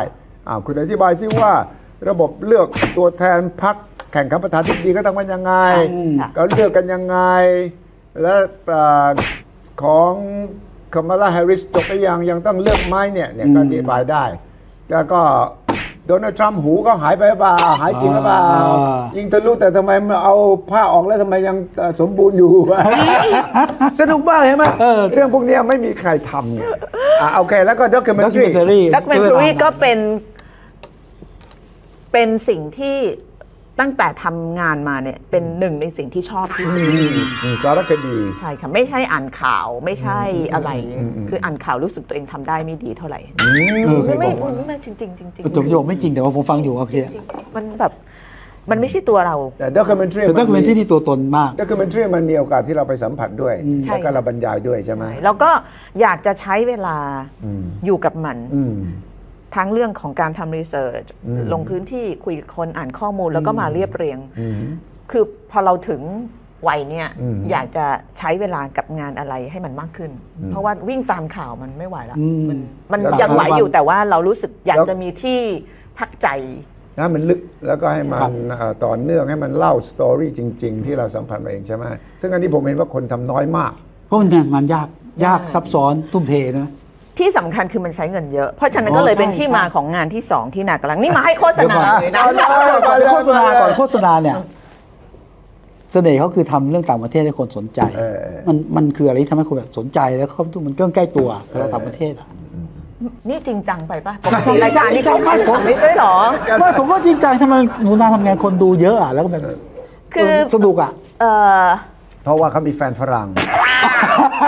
อ้าวคุณอธิบายซิว่า ระบบเลือกตัวแทนพรรคแข่งขันประธานาธิบดีก็ต้องเป็นยังไงก็เลือกกันยังไงและของคามาลาแฮร์ริสจบไปยังยังต้องเลือกไม้เนี่ยเนี่ยก็อธิบายได้แล้วก็โดนัลด์ทรัมป์หูก็หายไปเปล่าหายจริงหรือเปล่ายิงทะลุแต่ทำไมเอาผ้าออกแล้วทำไมยังสมบูรณ์อยู่สนุกมากใช่ไหมเรื่องพวกนี้ไม่มีใครทำเนี่ยโอเคแล้วก็ด็อกคิวเมนทรีด็อกคิวเมนทรีก็เป็นเป็นสิ่งที่ตั้งแต่ทำงานมาเนี่ยเป็นหนึ่งในสิ่งที่ชอบที่สุดสารคดีใช่ค่ะไม่ใช่อ่านข่าวไม่ใช่อะไรคืออ่านข่าวรู้สึกตัวเองทำได้ไม่ดีเท่าไหร่ไม่ไม่จริงจริงจริงจริงประโยคไม่จริงแต่ว่าผมฟังอยู่โอเคมันแบบมันไม่ใช่ตัวเราแต่ด็อกคิวเมนทรีด็อกคิวเมนทรีที่ตัวตนมากด็อกคิวเมนทรีมันมีโอกาสที่เราไปสัมผัสด้วยแล้วก็เราบรรยายด้วยใช่ไหมแล้วก็อยากจะใช้เวลาอยู่กับมันทั้งเรื่องของการทำรีเสิร์ชลงพื้นที่คุยกับคนอ่านข้อมูลแล้วก็มาเรียบเรียงคือพอเราถึงวัยเนี่ยอยากจะใช้เวลากับงานอะไรให้มันมากขึ้นเพราะว่าวิ่งตามข่าวมันไม่ไหวแล้วมันยังไหวอยู่แต่ว่าเรารู้สึกอยากจะมีที่พักใจนะมันลึกแล้วก็ให้มันต่อเนื่องให้มันเล่าสตอรี่จริงๆที่เราสัมผัสมาเองใช่ไหมซึ่งอันนี้ผมเห็นว่าคนทำน้อยมากเพราะมันงานยากยากซับซ้อนทุ่มเทนะที่สำคัญคือมันใช้เงินเยอะเพราะฉะนั้นก็เลยเป็นที่มาของงานที่สองที่หนักกำลังนี่มาให้โฆษณาโฆษณาก่อนโฆษณาเนี่ยเสน่ห์เขาคือทำเรื่องต่างประเทศให้คนสนใจมันมันคืออะไรที่ทำให้คนแบบสนใจแล้วเขาทุกมันเรื่องใกล้ตัวเราต่างประเทศอ่ะนี่จริงจังไปป่ะรายการนี้เขาคาดผมไม่ใช่หรอว่าผมว่าจริงจังทำไมหนูนาทำงานคนดูเยอะอ่ะแล้วก็แบบคือสนุกอ่ะเพราะว่าเขามีแฟนฝรั่ง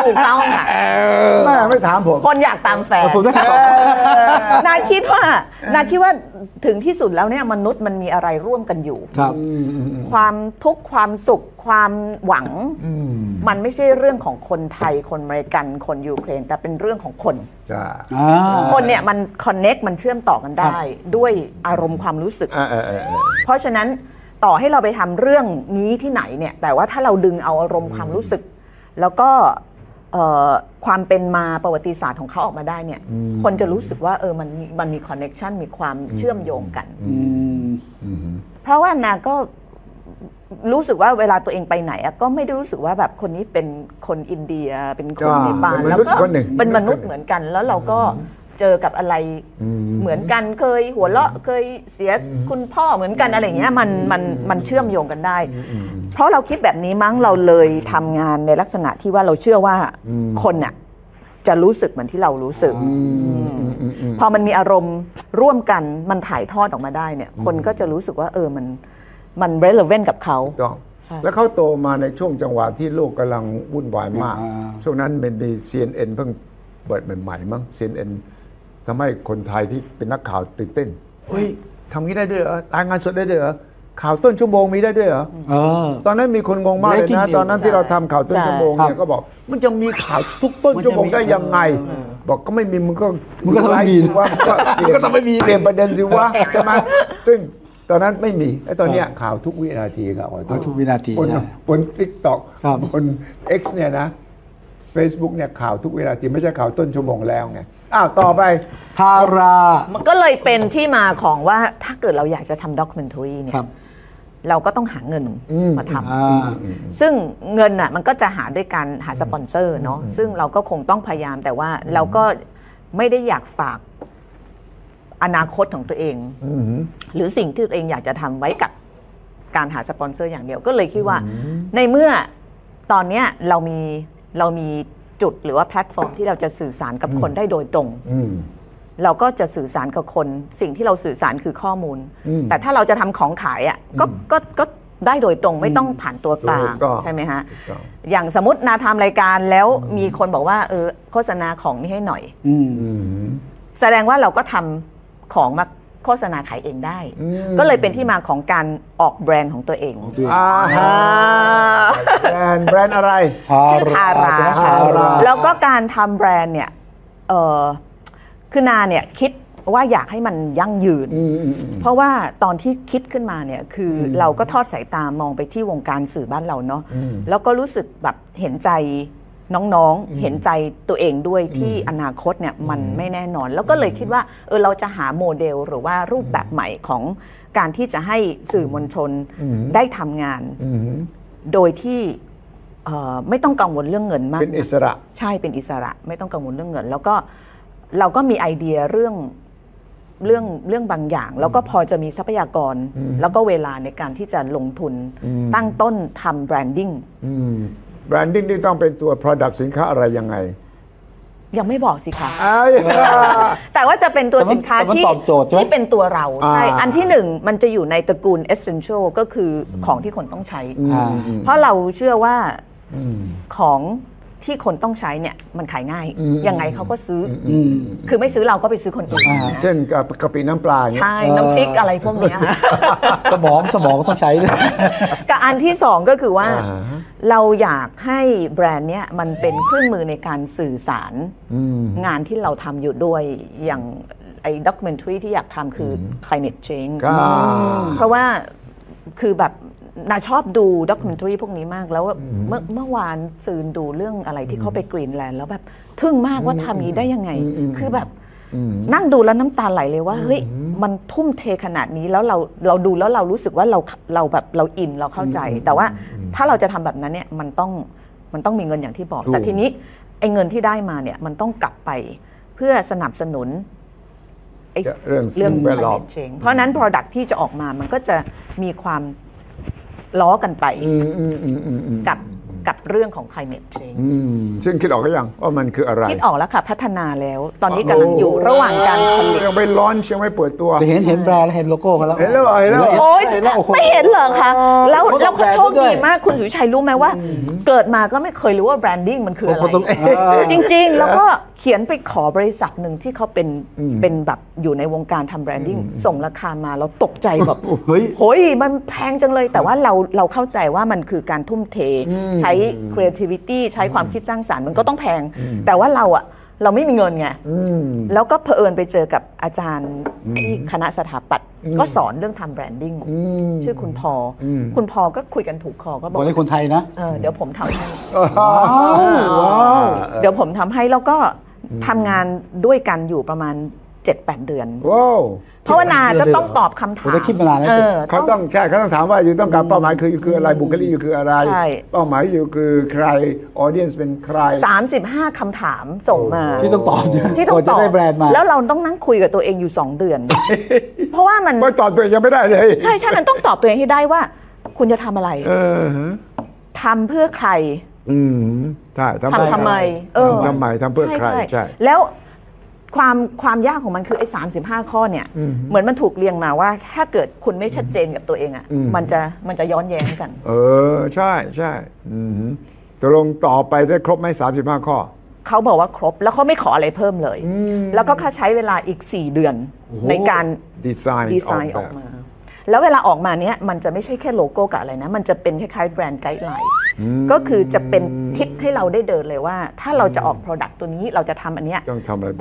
ถูกต้องค่ะไม่ไม่ถามผมคนอยากตามแฟนนาคิดว่านาคิดว่าถึงที่สุดแล้วเนี่ยมนุษย์มันมีอะไรร่วมกันอยู่ครับความทุกข์ความสุขความหวังมันไม่ใช่เรื่องของคนไทยคนอเมริกันคนยูเครนแต่เป็นเรื่องของคนคนเนี่ยมันคอนเน็กมันเชื่อมต่อกันได้ด้วยอารมณ์ความรู้สึกเพราะฉะนั้นต่อให้เราไปทำเรื่องนี้ที่ไหนเนี่ยแต่ว่าถ้าเราดึงเอาอารมณ์ความรู้สึกแล้วก็ความเป็นมาประวัติศาสตร์ของเขาออกมาได้เนี่ยคนจะรู้สึกว่าเออมันมันมีคอนเนคชันมีความเชื่อมโยงกันเพราะว่านาก็รู้สึกว่าเวลาตัวเองไปไหนก็ไม่ได้รู้สึกว่าแบบคนนี้เป็นคนอินเดียเป็นคนเนปาลแล้วก็เป็นมนุษย์เหมือนกันแล้วเราก็เจอกับอะไรเหมือนกันเคยหัวเราะเคยเสียคุณพ่อเหมือนกันอะไรเงี้ยมันมันมันเชื่อมโยงกันได้เพราะเราคิดแบบนี้มั้งเราเลยทำงานในลักษณะที่ว่าเราเชื่อว่าคนน่ะจะรู้สึกเหมือนที่เรารู้สึกพอมันมีอารมณ์ร่วมกันมันถ่ายทอดออกมาได้เนี่ยคนก็จะรู้สึกว่าเออมันมัน relevant กับเขาแล้วเขาโตมาในช่วงจังหวะที่โลกกำลังวุ่นวายมากช่วงนั้นเป็นดี ซี เอ็น เอ็น เพิ่งเปิดใหม่ๆมั้ง ซี เอ็น เอ็นทำให้คนไทยที่เป็นนักข่าวตื่นเต้นเฮ้ยทำงี้ได้ด้วยเหรอรายงานสดได้ด้วยเหรอข่าวต้นชั่วโมงมีได้ด้วยเหรอตอนนั้นมีคนงงมากเลยนะตอนนั้นที่เราทำข่าวต้นชั่วโมงเนี่ยก็บอกมันจะมีข่าวทุกต้นชั่วโมงได้ยังไงบอกก็ไม่มีมึงก็มึงก็ไม่มีว่ามึงก็ต้องไม่มีเปลี่ยนประเด็นสิวะใช่ไหมซึ่งตอนนั้นไม่มีไอ้ตอนเนี้ยข่าวทุกวินาทีครับทุกวินาทีบนทิกตอกบน X เนี่ยนะเฟซบุ๊กเนี่ยข่าวทุกเวลาที่ไม่ใช่ข่าวต้นชั่วโมงแล้วไงอ้าวต่อไปทารามันก็เลยเป็นที่มาของว่าถ้าเกิดเราอยากจะทำด็อกคิวเมนทารีเนี่ยเราก็ต้องหาเงินมาทำซึ่งเงินอ่ะมันก็จะหาด้วยการหาสปอนเซอร์เนาะซึ่งเราก็คงต้องพยายามแต่ว่าเราก็ไม่ได้อยากฝากอนาคตของตัวเองหรือสิ่งที่ตัวเองอยากจะทำไว้กับการหาสปอนเซอร์อย่างเดียวก็เลยคิดว่าในเมื่อตอนเนี้ยเรามีเรามีจุดหรือว่าแพลตฟอร์มที่เราจะสื่อสารกับคนได้โดยตรงเราก็จะสื่อสารกับคนสิ่งที่เราสื่อสารคือข้อมูลแต่ถ้าเราจะทำของขายอ่ะก็ก็ก็ได้โดยตรงไม่ต้องผ่านตัวกลางใช่ไหมฮะอย่างสมมตินาทำรายการแล้วมีคนบอกว่าเออโฆษณาของนี่ให้หน่อยแสดงว่าเราก็ทำของมาโฆษณาขายเองได้ก็เลยเป็นที่มาของการออกแบรนด์ของตัวเองแบรนด์แบรนด์อะไรชื่อทาราแล้วก็การทำแบรนด์เนี่ยคือนาเนี่ยคิดว่าอยากให้มันยั่งยืนเพราะว่าตอนที่คิดขึ้นมาเนี่ยคือเราก็ทอดสายตามองไปที่วงการสื่อบ้านเราเนาะแล้วก็รู้สึกแบบเห็นใจ น้องๆเห็นใจตัวเองด้วยที่อนาคตเนี่ยมันไม่แน่นอนแล้วก็เลยคิดว่าเออเราจะหาโมเดลหรือว่ารูปแบบใหม่ของการที่จะให้สื่อมวลชนได้ทำงานโดยที่ไม่ต้องกังวลเรื่องเงินมากเป็นอิสระใช่เป็นอิสระไม่ต้องกังวลเรื่องเงินแล้วก็เราก็มีไอเดียเรื่องเรื่องเรื่องบางอย่างแล้วก็พอจะมีทรัพยากรแล้วก็เวลาในการที่จะลงทุนตั้งต้นทำแบรนดิ้งแบรนดิ้งนี่ต้องเป็นตัว product สินค้าอะไรยังไงยังไม่บอกสิคะแต่ว่าจะเป็นตัวสินค้าที่ที่เป็นตัวเราใช่อันที่หนึ่งมันจะอยู่ในตระกูล essential ก็คือของที่คนต้องใช้เพราะเราเชื่อว่าของที่คนต้องใช้เนี่ยมันขายง่ายยังไงเขาก็ซื้อคือไม่ซื้อเราก็ไปซื้อคนอื่นเช่นกะปิน้ำปลาใช่น้ำพริกอะไรพวกนี้สมองสมองต้องใช้ด้วยกับอันที่สองก็คือว่าเราอยากให้แบรนด์เนี้ยมันเป็นเครื่องมือในการสื่อสารงานที่เราทำอยู่ด้วยอย่างไอ้ด็อกเมนทรีที่อยากทำคือ climate change เพราะว่าคือแบบน่าชอบดูด็อกคิวเมนทรีพวกนี้มากแล้วเมื่อเมื่อวานซืนดูเรื่องอะไรที่เขาไปกรีนแลนด์แล้วแบบทึ่งมากว่าทำนี้ได้ยังไงคือแบบนั่งดูแล้วน้ำตาไหลเลยว่าเฮ้ยมันทุ่มเทขนาดนี้แล้วเราเราดูแล้วเรารู้สึกว่าเราเราแบบเราอินเราเข้าใจแต่ว่าถ้าเราจะทำแบบนั้นเนี่ยมันต้องมันต้องมีเงินอย่างที่บอกแต่ทีนี้ไอ้เงินที่ได้มาเนี่ยมันต้องกลับไปเพื่อสนับสนุนเรื่องเรื่องclimate changeเพราะนั้น product ที่จะออกมามันก็จะมีความล้อกันไปกับกับเรื่องของ climate change ซึ่งคิดออกหรือยังว่ามันคืออะไรคิดออกแล้วค่ะพัฒนาแล้วตอนนี้กำลังอยู่ระหว่างการผลิตยังไม่ร้อนยังไม่เปิดตัวเห็นเห็นแบรนด์เห็นโลโก้กันแล้วเห็นแล้วเห็นแล้วโอ้ยไม่เห็นเหรอคะแล้วแล้วเขาโชคดีมากคุณสุชัยรู้ไหมว่าเกิดมาก็ไม่เคยรู้ว่า branding มันคืออะไรจริงๆแล้วก็เขียนไปขอบริษัทหนึ่งที่เขาเป็นเป็นแบบอยู่ในวงการทำ branding ส่งราคามาเราตกใจแบบเฮ้ยมันแพงจังเลยแต่ว่าเราเราเข้าใจว่ามันคือการทุ่มเทใช้ creativity ใช้ความคิดสร้างสรรค์มันก็ต้องแพงแต่ว่าเราอะเราไม่มีเงินไงแล้วก็เผอิญไปเจอกับอาจารย์ที่คณะสถาปัตย์ก็สอนเรื่องทำแบรนดิ้งชื่อคุณพอคุณพอก็คุยกันถูกคอก็บอกว่าคนไทยนะเดี๋ยวผมทำให้เดี๋ยวผมทำให้แล้วก็ทำงานด้วยกันอยู่ประมาณ เจ็ดแปด เดือนเพราะว่านาจะต้องตอบคำถามเขาต้องใช่เขาต้องถามว่าอยู่ต้องการเป้าหมายคือคืออะไรบุคลิกอยู่คืออะไรเป้าหมายอยู่คือใครออเดียนส์เป็นใครสามสิบห้าคำถามส่งมาที่ต้องตอบที่ต้องตอบแล้วเราต้องนั่งคุยกับตัวเองอยู่สองเดือนเพราะว่ามันไม่ตอบตัวเองยังไม่ได้เลยใช่ใช่มันต้องตอบตัวเองให้ได้ว่าคุณจะทำอะไรทำเพื่อใครใช่ทำทำไมทำไมทำเพื่อใครใช่แล้วความความยากของมันคือไอ้สามสิบห้าข้อเนี่ยเหมือนมันถูกเรียงมาว่าถ้าเกิดคุณไม่ชัดเจนกับตัวเองอ่ะมันจะมันจะย้อนแย้งกันเออใช่ใช่ตกลงต่อไปได้ครบไหมสามสิบห้าข้อเขาบอกว่าครบแล้วเขาไม่ขออะไรเพิ่มเลยแล้วก็เขาใช้เวลาอีกสี่เดือนในการดีไซน์ดีไซน์ออกมาแล้วเวลาออกมาเนี้ยมันจะไม่ใช่แค่โลโก้กับอะไรนะมันจะเป็นคล้ายๆแบรนด์ไกด์ไลน์ก็คือจะเป็นทิศให้เราได้เดินเลยว่าถ้าเราจะออก product ตัวนี้เราจะทำอันเนี้ย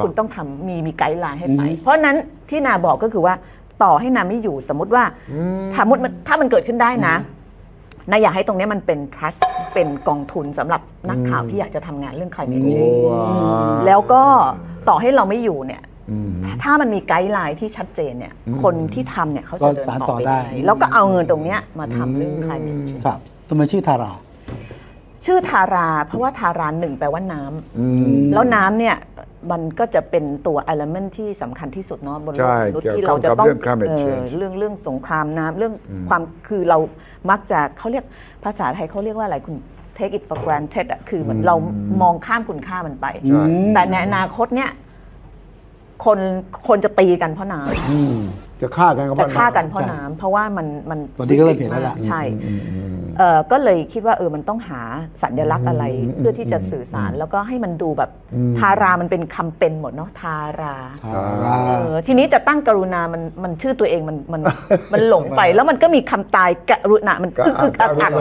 คุณต้องทำมีมีไกด์ไลน์ให้ไปเพราะนั้นที่นาบอกก็คือว่าต่อให้นาไม่อยู่สมมติว่าสมมติถ้ามันเกิดขึ้นได้นะนาอยากให้ตรงนี้มันเป็น trust เป็นกองทุนสำหรับนักข่าวที่อยากจะทำงานเรื่อง climate change แล้วก็ต่อให้เราไม่อยู่เนี่ยถ้ามันมีไกด์ไลน์ที่ชัดเจนเนี่ยคนที่ทำเนี่ยเขาจะเดินต่อไปได้แล้วก็เอาเงินตรงเนี้ยมาทำเรื่อง climate change ทำไมชื่อทาราชื่อทาราเพราะว่าทารานหนึ่งแปลว่าน้ำแล้วน้ำเนี่ยมันก็จะเป็นตัว element ที่สำคัญที่สุดเนาะบนโลกมนุษย์ที่เราจะต้องเรื่องเรื่องสงครามน้ำเรื่องความคือเรามักจะเขาเรียกภาษาไทยเขาเรียกว่าอะไรคุณ take it for granted อ่ะคือเหมือนเรามองข้ามคุณค่ามันไปแต่ในอนาคตเนี่ยคนคนจะตีกันเพราะน้ำจะฆ่ากันจะฆ่ากันเพราะน้ำเพราะว่ามันมันตอนนี้ก็เลยเห็นแล้วล่ะใช่ก็เลยคิดว่าเออมันต้องหาสัญลักษณ์อะไรเพื่อที่จะสื่อสารแล้วก็ให้มันดูแบบทารามันเป็นคำเป็นหมดเนาะทาราทีนี้จะตั้งกรุณามันมันชื่อตัวเองมันมันมันหลงไปแล้วมันก็มีคำตายกรุณามันอึกอึกอักอักเ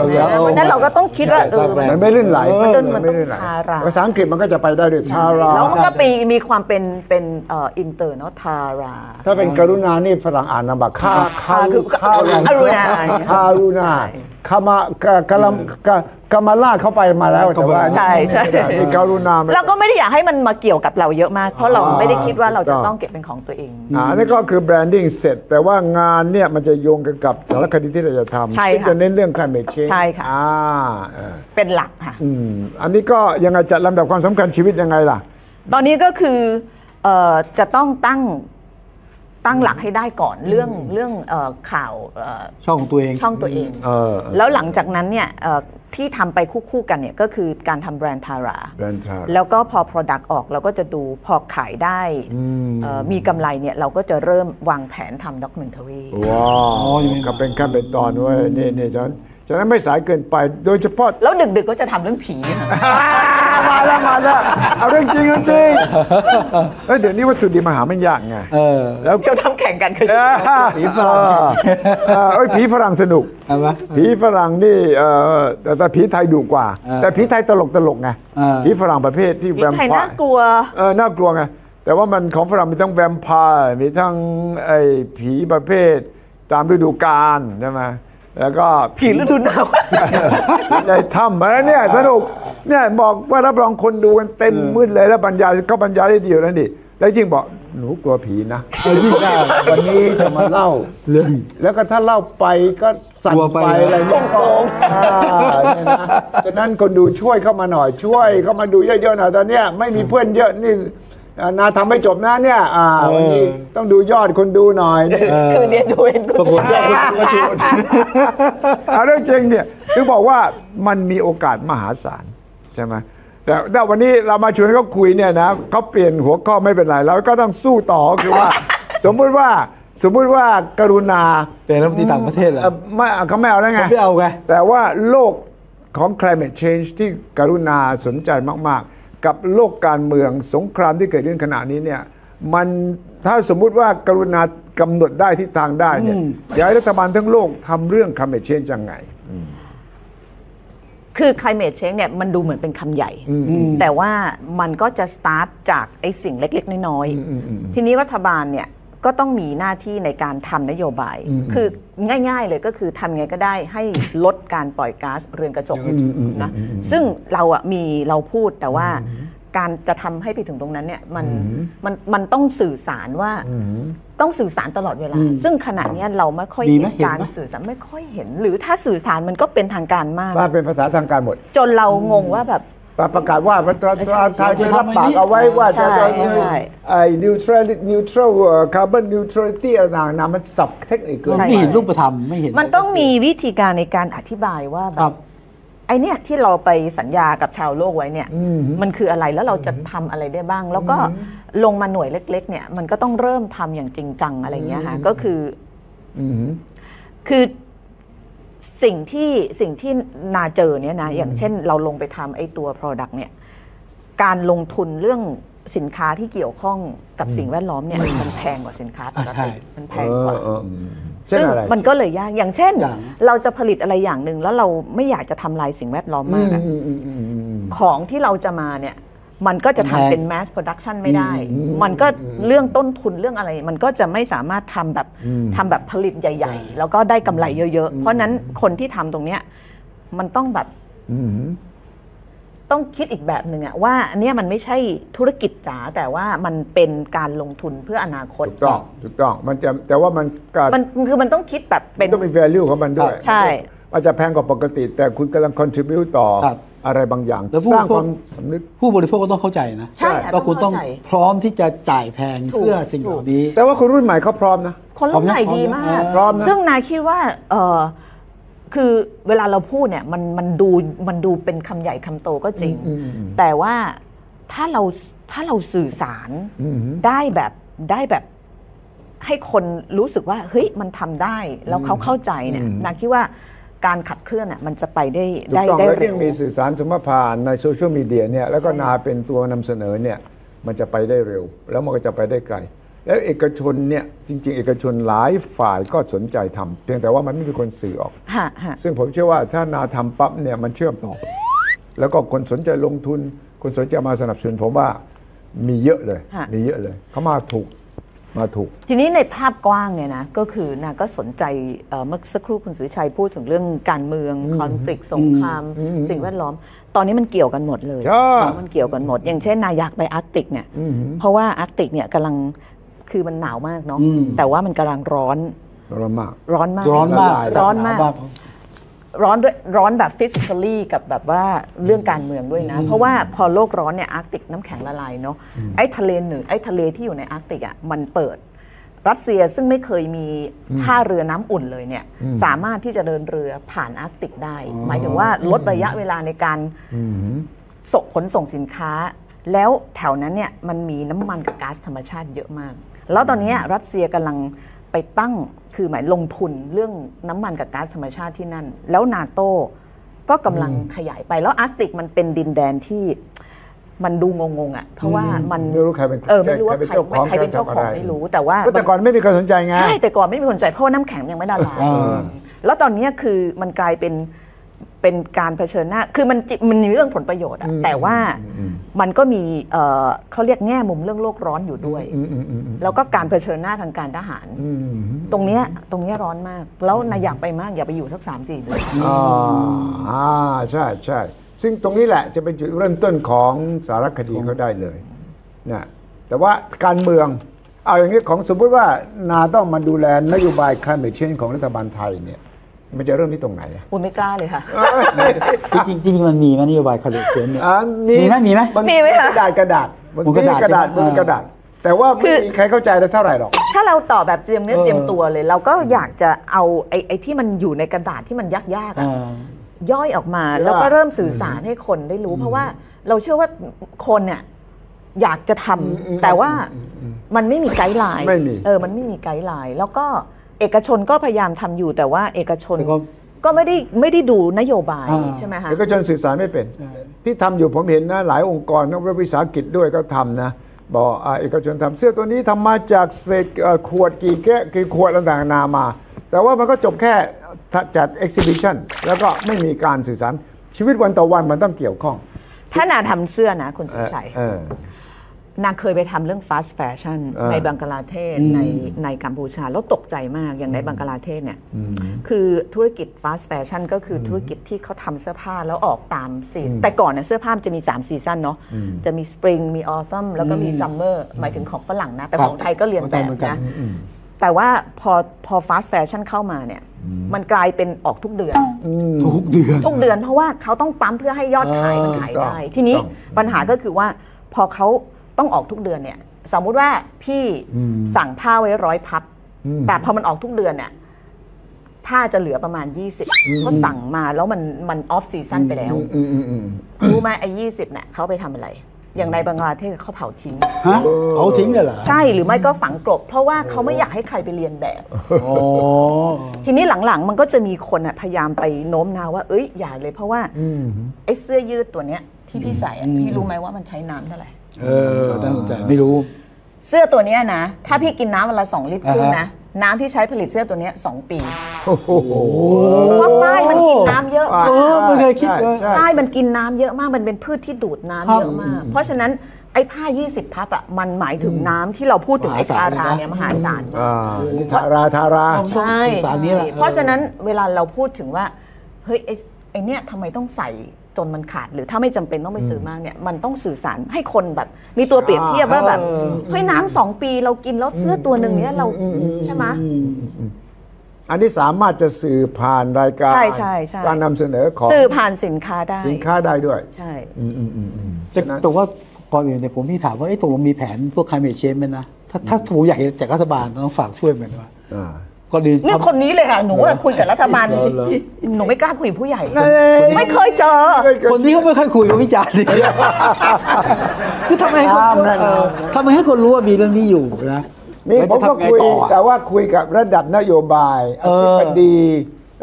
พราะนั้นเราก็ต้องคิดว่าเออมันไม่ลื่นไหลมันมันทาราภาษาอังกฤษมันก็จะไปได้ด้วยทาราแล้วมันก็ปีมีความเป็นเป็นเอ่ออินเตอร์เนาะทาราถ้าเป็นกรุณานี่ฝรั่งอ่านลำบากค่าค่าคือกรุณาคารุณาคามากะกะ กามลาเข้าไปมาแล้วแต่ว่าใช่ใช่การุณาเราก็ไม่ได้อยากให้มันมาเกี่ยวกับเราเยอะมากเพราะเราไม่ได้คิดว่าเราจะต้องเก็บเป็นของตัวเองอ่านี่ก็คือแบรนดิ้งเสร็จแต่ว่างานเนี่ยมันจะโยงกันกับสารคดีที่เราจะทำซึ่งจะเน้นเรื่อง climate change ใช่ค่ะอ่าเป็นหลักค่ะอืมอันนี้ก็ยังไงจัดลำดับความสำคัญชีวิตยังไงล่ะตอนนี้ก็คือเอ่อจะต้องตั้งตั้งหลักให้ได้ก่อนเรื่องเรื่องข่าวช่องตัวเองช่องตัวเองแล้วหลังจากนั้นเนี่ยที่ทำไปคู่ๆกันเนี่ยก็คือการทำแบรนด์ทาราแล้วก็พอ Product ออกเราก็จะดูพอขายได้มีกำไรเนี่ยเราก็จะเริ่มวางแผนทำด็อกเมนทารีว้าวก็เป็นขั้นเป็นตอนด้วยนี่นี่ฉันฉะนั้นไม่สายเกินไปโดยเฉพาะแล้วดึกๆก็จะทำเรื่องผีมาแล้วมาแล้วเอาเรื่องจริงเรื่องจริงเดี๋ยวนี้วัตถุดิบมาหาไม่ยากไงแล้วจะทำแข่งกันคือผีฝรั่งเอ้ยผีฝรั่งสนุกผีฝรั่งนี่แต่ผีไทยดุกว่าแต่ผีไทยตลกตลกไงผีฝรั่งประเภทที่แวมไพร์ผีไทยน่ากลัวเออน่ากลัวไงแต่ว่ามันของฝรั่งมีทั้งแวมไพร์มีทั้งไอ้ผีประเภทตามฤดูกาลใช่ไหมแล้วก็ผีฤดูหนาวในถ้ำอะไรเนี่ยสนุกเนี่ยบอกว่ารับรองคนดูกันเต็มมืดเลยแล้วบรรยายก็บรรยายได้ดีแล้วนี่แล้วจริงบอกหนูกลัวผีนะยิ่งได้วันนี้จะมาเล่าเรื่องแล้วก็ถ้าเล่าไปก็สั่นไปอะไรนี่ก็ฉะนั้นคนดูช่วยเข้ามาหน่อยช่วยเข้ามาดูเยอะๆหน่อยตอนเนี้ยไม่มีเพื่อนเยอะนี่นาทำไม่จบนะเนี่ยวันนี้ต้องดูยอดคนดูหน่อยคือเนี่ยดูเห็นคนดูยอดคนดูเอาเรื่องจริงเนี่ยคือบอกว่ามันมีโอกาสมหาศาลใช่ไหมแต่วันนี้เรามาชวนเขาคุยเนี่ยนะเขาเปลี่ยนหัวข้อไม่เป็นไรแล้วก็ต้องสู้ต่อคือว่าสมมติว่าสมมติว่ากรุณาเป็นรัฐมนตรีต่างประเทศเหรอไม่เขาไม่เอาแล้วไงไม่เอาไงแต่ว่าโลกของ climate change ที่กรุณาสนใจมากๆกับโลกการเมืองสงครามที่เกิดขึ้นขณะนี้เนี่ยมันถ้าสมมุติว่ากรุณากำหนดได้ทิศทางได้เนี่ยอยากให้รัฐบาลทั้งโลกทำเรื่อง climate change ยังไงคือ climate change เนี่ยมันดูเหมือนเป็นคำใหญ่แต่ว่ามันก็จะ start จากไอ้สิ่งเล็กๆน้อยๆทีนี้รัฐบาลเนี่ยก็ต้องมีหน้าที่ในการทำนโยบายคือง่ายๆเลยก็คือทำไงก็ได้ให้ลดการปล่อยก๊าซเรือนกระจกนะซึ่งเราอ่ะมีเราพูดแต่ว่าการจะทำให้ไปถึงตรงนั้นเนี่ยมันมันมันต้องสื่อสารว่าต้องสื่อสารตลอดเวลาซึ่งขณะนี้เราไม่ค่อยเห็นการสื่อสารไม่ค่อยเห็นหรือถ้าสื่อสารมันก็เป็นทางการมากเป็นภาษาทางการหมดจนเรางงว่าแบบประกาศว่าประเทศไทยจะรับปากเอาไว้ว่าจะไอ้ neutral neutral carbon neutrality ต่างๆนะมันสับเทคนิคเกินไม่เห็นรูปธรรมไม่เห็นมันต้องมีวิธีการในการอธิบายว่าแบบไอ้เนี่ยที่เราไปสัญญากับชาวโลกไว้เนี่ยมันคืออะไรแล้วเราจะทำอะไรได้บ้างแล้วก็ลงมาหน่วยเล็กๆเนี่ยมันก็ต้องเริ่มทำอย่างจริงจังอะไรเงี้ยค่ะก็คือคือสิ่งที่สิ่งที่นาเจอเนี่ยนะอย่างเช่นเราลงไปทำไอ้ตัว product เนี่ยการลงทุนเรื่องสินค้าที่เกี่ยวข้องกับสิ่งแวดล้อมเนี่ยมันแพงกว่าสินค้าปกติมันแพงกว่าซึ่งมันก็เลยยากอย่างเช่นเราจะผลิตอะไรอย่างหนึ่งแล้วเราไม่อยากจะทำลายสิ่งแวดล้อมมากของที่เราจะมาเนี่ยมันก็จะทำเป็น mass production ไม่ได้มันก็เรื่องต้นทุนเรื่องอะไรมันก็จะไม่สามารถทำแบบทำแบบผลิตใหญ่ๆแล้วก็ได้กำไรเยอะๆเพราะนั้นคนที่ทำตรงเนี้ยมันต้องแบบต้องคิดอีกแบบหนึ่งอะว่าอันเนี้ยมันไม่ใช่ธุรกิจจ๋าแต่ว่ามันเป็นการลงทุนเพื่ออนาคตถูกต้องถูกต้องมันจะแต่ว่ามันมันคือมันต้องคิดแบบเป็นต้องมี value ของมันด้วยใช่อาจจะแพงกว่าปกติแต่คุณกำลัง contribute ต่ออะไรบางอย่างสร้างความสำนึกผู้บริโภคก็ต้องเข้าใจนะใช่ว่าคุณต้องพร้อมที่จะจ่ายแพงเพื่อสิ่งเหล่านี้แต่ว่าคนรุ่นใหม่เขาพร้อมนะคนรุ่นใหม่ดีมากพร้อมนะซึ่งนายคิดว่าเออคือเวลาเราพูดเนี่ยมันมันดูมันดูเป็นคำใหญ่คำโตก็จริงแต่ว่าถ้าเราถ้าเราสื่อสารได้แบบได้แบบให้คนรู้สึกว่าเฮ้ยมันทำได้แล้วเขาเข้าใจเนี่ยนายคิดว่าการขับเคลื่อนอ่ะมันจะไปได้ได้ได้เร็วมีสื่อสารสมผ่านในโซเชียลมีเดียเนี่ยแล้วก็นาเป็นตัวนำเสนอเนี่ยมันจะไปได้เร็วแล้วมันก็จะไปได้ไกลแล้วเอกชนเนี่ยจริงๆเอกชนหลายฝ่ายก็สนใจทำเพียงแต่ว่ามันไม่มีคนสื่อออกซึ่งผมเชื่อว่าถ้านาทำปั๊บเนี่ยมันเชื่อมต่อแล้วก็คนสนใจลงทุนคนสนใจมาสนับสนุนผมว่ามีเยอะเลยมีเยอะเลยเขามาถูก มาถูกทีนี้ในภาพกว้างเนี่ยนะก็คือนางก็สนใจเมื่อสักครู่คุณสุชัยพูดถึงเรื่องการเมืองคอนฟลิกต์สงครามสิ่งแวดล้อมตอนนี้มันเกี่ยวกันหมดเลยมันเกี่ยวกันหมดอย่างเช่นนายากไปอาร์กติกเนี่ยเพราะว่าอาร์กติกเนี่ยกำลังคือมันหนาวมากเนาะแต่ว่ามันกำลังร้อนร้อนมากร้อนมากร้อนมากร้อนมากร้อนด้วยร้อนแบบฟิสิคอลี่กับแบบว่าเรื่องการเมืองด้วยนะเพราะว่าพอโลกร้อนเนี่ยอาร์กติกน้ำแข็งละลายเนาะไอ้ทะเลเหนือไอ้ทะเลที่อยู่ในอาร์กติกอ่ะมันเปิดรัสเซียซึ่งไม่เคยมีท่าเรือน้ำอุ่นเลยเนี่ยสามารถที่จะเดินเรือผ่านอาร์กติกได้หมายถึงว่าลดระยะเวลาในการขนส่งสินค้าแล้วแถวนั้นเนี่ยมันมีน้ำมันกับก๊าซธรรมชาติเยอะมากแล้วตอนนี้รัสเซียกำลังไปตั้งคือหมายลงทุนเรื่องน้ำมันกับก๊าซธรรมชาติที่นั่นแล้วนาโต้ก็กำลังขยายไปแล้วอาร์กติกมันเป็นดินแดนที่มันดูงงๆอ่ะเพราะว่ามันไม่รู้ใครเป็นเจ้าของใครเป็นเจ้าของไม่รู้แต่ว่าแต่ก่อนไม่มีคนสนใจไงใช่แต่ก่อนไม่มีคนสนใจเพราะว่าน้ำแข็งยังไม่ละลายแล้วตอนนี้คือมันกลายเป็นเป็นการเผชิญหน้าคือมันมันมีเรื่องผลประโยชน์อะแต่ว่ามันก็มีเขาเรียกแง่มุมเรื่องโลกร้อนอยู่ด้วยแล้วก็การเผชิญหน้าทางการทหารตรงเนี้ยตรงเนี้ยร้อนมากแล้วนายอยากไปมากอย่าไปอยู่สักสามสี่เดือนอ๋ออ่าใช่ใช่ซึ่งตรงนี้แหละจะเป็นจุดเริ่มต้นของสารคดีเขาได้เลยนะแต่ว่าการเมืองเอาอย่างนี้ของสมมติว่านาต้องมาดูแลนโยบายคลายเช่นของรัฐบาลไทยเนี่ยมันจะเริ่มที่ตรงไหนอุ่นไม่กล้าเลยค่ะจริงจริงมันมีนโยบายคาร์บอนเชื้อเนี่ยมีไหมมีไหมมีไหมคะกระดาษกระดาษบนกระดาษกระดาษบนกระดาษแต่ว่าไม่มีใครเข้าใจได้เท่าไหร่หรอกถ้าเราตอบแบบเจียมเนื้อเจียมตัวเลยเราก็อยากจะเอาไอ้ไอ้ที่มันอยู่ในกระดาษที่มันยากๆย่อยออกมาแล้วก็เริ่มสื่อสารให้คนได้รู้เพราะว่าเราเชื่อว่าคนเนี่ยอยากจะทำแต่ว่ามันไม่มีไกด์ไลน์เออมันไม่มีไกด์ไลน์แล้วก็เอกชนก็พยายามทำอยู่แต่ว่าเอกชนก็ไม่ได้ไม่ได้ดูนโยบายใช่ไหมคะเอกชนสื่อสารไม่เป็นที่ทำอยู่ผมเห็นนะหลายองค์กรนักวิสาหกิจด้วยก็ทำนะบอกเอกชนทำเสื้อตัวนี้ทำมาจากเศษขวดกี่แก้วกี่ขวดต่างๆนามาแต่ว่ามันก็จบแค่จัดเอ็กซิบิชันแล้วก็ไม่มีการสื่อสารชีวิตวันต่อวันมันต้องเกี่ยวข้องถ้านาทำเสื้อนะคุณสุชัยนางเคยไปทำเรื่อง fast fashion ในบังกลาเทศในในกัมพูชาแล้วตกใจมากอย่างในบังกลาเทศเนี่ยคือธุรกิจ fast fashion ก็คือธุรกิจที่เขาทำเสื้อผ้าแล้วออกตามซีซั่นแต่ก่อนเนี่ยเสื้อผ้าจะมีสามซีซั่นเนาะจะมี spring มี autumn แล้วก็มี summer หมายถึงของฝรั่งนะแต่ของไทยก็เรียนแบบนะแต่ว่าพอพอ fast fashion เข้ามาเนี่ยมันกลายเป็นออกทุกเดือนทุกเดือนทุกเดือนเพราะว่าเขาต้องปั๊มเพื่อให้ยอดขายมันขายได้ทีนี้ปัญหาก็คือว่าพอเขาต้องออกทุกเดือนเนี่ยสมมุติว่าพี่สั่งผ้าไว้ร้อยพับแต่พอมันออกทุกเดือนเนี่ยผ้าจะเหลือประมาณยี่สิบเพราะสั่งมาแล้วมันมันออฟซีซั่นไปแล้วรู้ไหมไอ้ยี่สิบเนี่ยเขาไปทำอะไรอย่างในบังกลาเทศเขาเผาทิ้งเผาทิ้งเลยเหรอใช่หรือไม่ก็ฝังกลบเพราะว่าเขาไม่อยากให้ใครไปเรียนแบบทีนี้หลังๆมันก็จะมีคนพยายามไปโน้มน้าวว่าเอ้ยอย่าเลยเพราะว่าไอ้เสื้อยืดตัวเนี้ยที่พี่ใส่พี่รู้ไหมว่ามันใช้น้ำเท่าไหร่เออไม่รู้เสื้อตัวนี้นะถ้าพี่กินน้ำวันละสองลิตรครึ่งนะน้ำที่ใช้ผลิตเสื้อตัวนี้สองปีเพราะฝ้ายมันกินน้ำเยอะมากไม่เคยคิดเลยฝ้ายมันกินน้ำเยอะมากมันเป็นพืชที่ดูดน้ำเยอะมากเพราะฉะนั้นไอ้ผ้ายี่สิบพับอ่ะมันหมายถึงน้ำที่เราพูดถึงไอ้ทาราเนี่ยมหาศาลทาราทาราใช่เพราะฉะนั้นเวลาเราพูดถึงว่าเฮ้ยไอ้เนี่ยทำไมต้องใส่จนมันขาดหรือถ้าไม่จำเป็นต้องไปซื้อมากเนี่ยมันต้องสื่อสารให้คนแบบมีตัวเปรียบเทียบว่าแบบเฮ้ยน้ำสองปีเรากินแล้วเสื้อตัวหนึ่งเนี้ยเราใช่ไหมอันนี้สามารถจะสื่อผ่านรายการการนำเสนอของสื่อผ่านสินค้าได้สินค้าได้ด้วยใช่จากนั้นแต่ว่าก่อนอื่นเนี่ยผมพี่ถามว่าไอ้ตกลงมีแผนพวกclimate changeไหมนะถ้าถ้าผมอยากจากรัฐบาลต้องฝากช่วยเหมือนว่านี่คนนี้เลยค่ะหนูคุยกับรัฐบาลหนูไม่กล้าคุยผู้ใหญ่ไม่เคยเจอคนนี้เขาไม่เคยคุยกับวิจารณ์ดิคือทำไมให้คนทำไมให้คนรู้ว่ามีเรื่องนี้อยู่นะนี่ผมก็คุยแต่ว่าคุยกับระดับนโยบายอธิบดี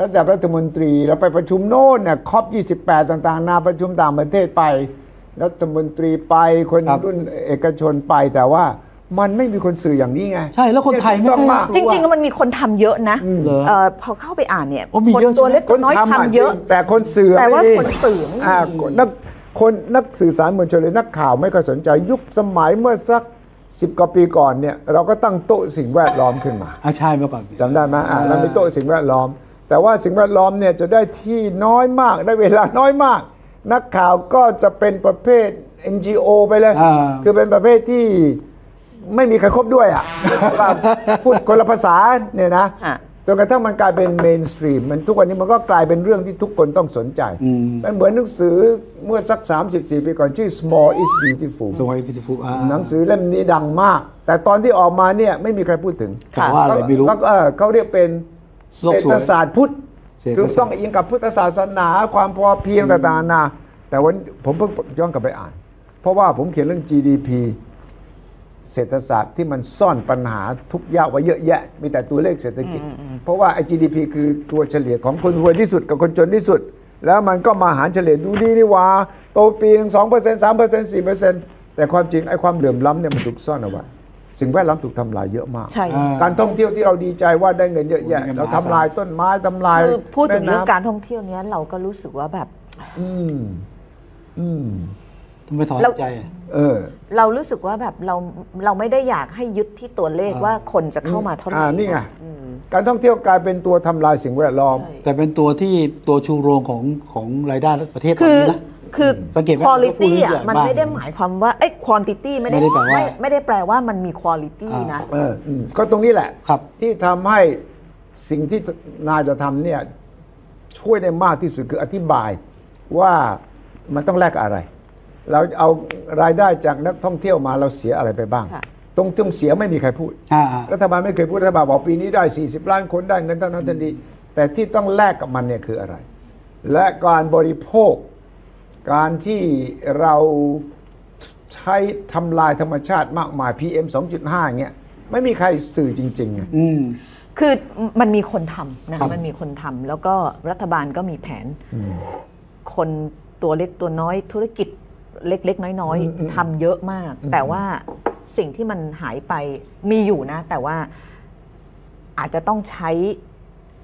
ระดับรัฐมนตรีเราไปประชุมโน่นน่ะ คอป ยี่สิบแปด ต่างๆนาประชุมต่างประเทศไปรัฐมนตรีไปคนรุ่นเอกชนไปแต่ว่ามันไม่มีคนสื่ออย่างนี้ไงใช่แล้วคนไทยไม่ต้องมาจริงๆมันมีคนทำเยอะนะพอเข้าไปอ่านเนี่ยคนตัวเล็กคนน้อยทำเยอะแต่คนสื่อแต่ว่าคนสื่อนักคนนักสื่อสารมวลชนหรือนักข่าวไม่ค่อยสนใจยุคสมัยเมื่อสัก สิบกว่าปีก่อนเนี่ยเราก็ตั้งโต๊ะสิ่งแวดล้อมขึ้นมาอ่ะใช่เมื่อก่อนจำได้ไหมอ่ะเรามีโต๊ะสิ่งแวดล้อมแต่ว่าสิ่งแวดล้อมเนี่ยจะได้ที่น้อยมากได้เวลาน้อยมากนักข่าวก็จะเป็นประเภท เอ็น จี โอ ไปเลยคือเป็นประเภทที่ไม่มีใครคบด้วยอ่ะ พูดคนละภาษาเนี่ยนะจนกระทั่งมันกลายเป็นเมนสตรีมมันทุกวันนี้มันก็กลายเป็นเรื่องที่ทุกคนต้องสนใจมันเหมือนหนังสือเมื่อสักสามสิบสี่ปีก่อนชื่อ Small is Beautiful หนังสือเล่มนี้ดังมากแต่ตอนที่ออกมาเนี่ยไม่มีใครพูดถึงเขาเรียกเป็นเศรษฐศาสตร์พุทธคือต้องอิงกับพุทธศาสนาความพอเพียงต่างๆนาแต่วันผมเพิ่งย้อนกลับไปอ่านเพราะว่าผมเขียนเรื่อง จี ดี พี เศรษฐศาสตร์ที่มันซ่อนปัญหาทุกยากไว้เยอะแยะมีแต่ตัวเลขเศรษฐกิจเพราะว่าไอ้ จี ดี พี คือตัวเฉลี่ยของคนรวยที่สุดกับคนจนที่สุดแล้วมันก็มาหารเฉลี่ยดูดีนี่ว่าโตปีนึง สองเปอร์เซ็นต์ สามเปอร์เซ็นต์ สี่เปอร์เซ็นต์ แต่ความจริงไอ้ความเหลื่อมล้ำเนี่ยมันถูกซ่อนเอาไว้สิ่งแวดล้อมถูกทำลายเยอะมากการท่องเที่ยวที่เราดีใจว่าได้เงินเยอะแยะเราทำลายต้นไม้ทำลายพูดถึงเรื่องการท่องเที่ยวเนี้ยเราก็รู้สึกว่าแบบอืมอืมทำไมถอนใจเออเรารู้สึกว่าแบบเราเราไม่ได้อยากให้ยึดที่ตัวเลขว่าคนจะเข้ามาเท่าไหร่นี่ไงการท่องเที่ยวกลายเป็นตัวทำลายสิ่งแวดล้อมแต่เป็นตัวที่ตัวชูโรงของของรายได้ประเทศคือคือควอลิตี้อ่ะมันไม่ได้หมายความว่าไอ้ควอนติตี้ไม่ได้ไม่ได้แปลว่ามันมีควอลิตี้นะก็ตรงนี้แหละที่ทำให้สิ่งที่นายจะทำเนี่ยช่วยได้มากที่สุดคืออธิบายว่ามันต้องแลกอะไรเราเอารายได้จากนักท่องเที่ยวมาเราเสียอะไรไปบ้างตรงตรงเสียไม่มีใครพูดรัฐบาลไม่เคยพูดรัฐบาลบอกปีนี้ได้สี่สิบล้านคนได้เงินเท่านั้นเท่านี้แต่ที่ต้องแลกกับมันเนี่ยคืออะไรและการบริโภคการที่เราใช้ทำลายธรรมชาติมากมาย พี เอ็ม สองจุดห้า อย่างเงี้ยไม่มีใครสื่อจริงๆไงคือมันมีคนทำนะมันมีคนทำแล้วก็รัฐบาลก็มีแผนคนตัวเล็กตัวน้อยธุรกิจเล็กๆน้อยๆทำเยอะมากแต่ว่าสิ่งที่มันหายไปมีอยู่นะแต่ว่าอาจจะต้องใช้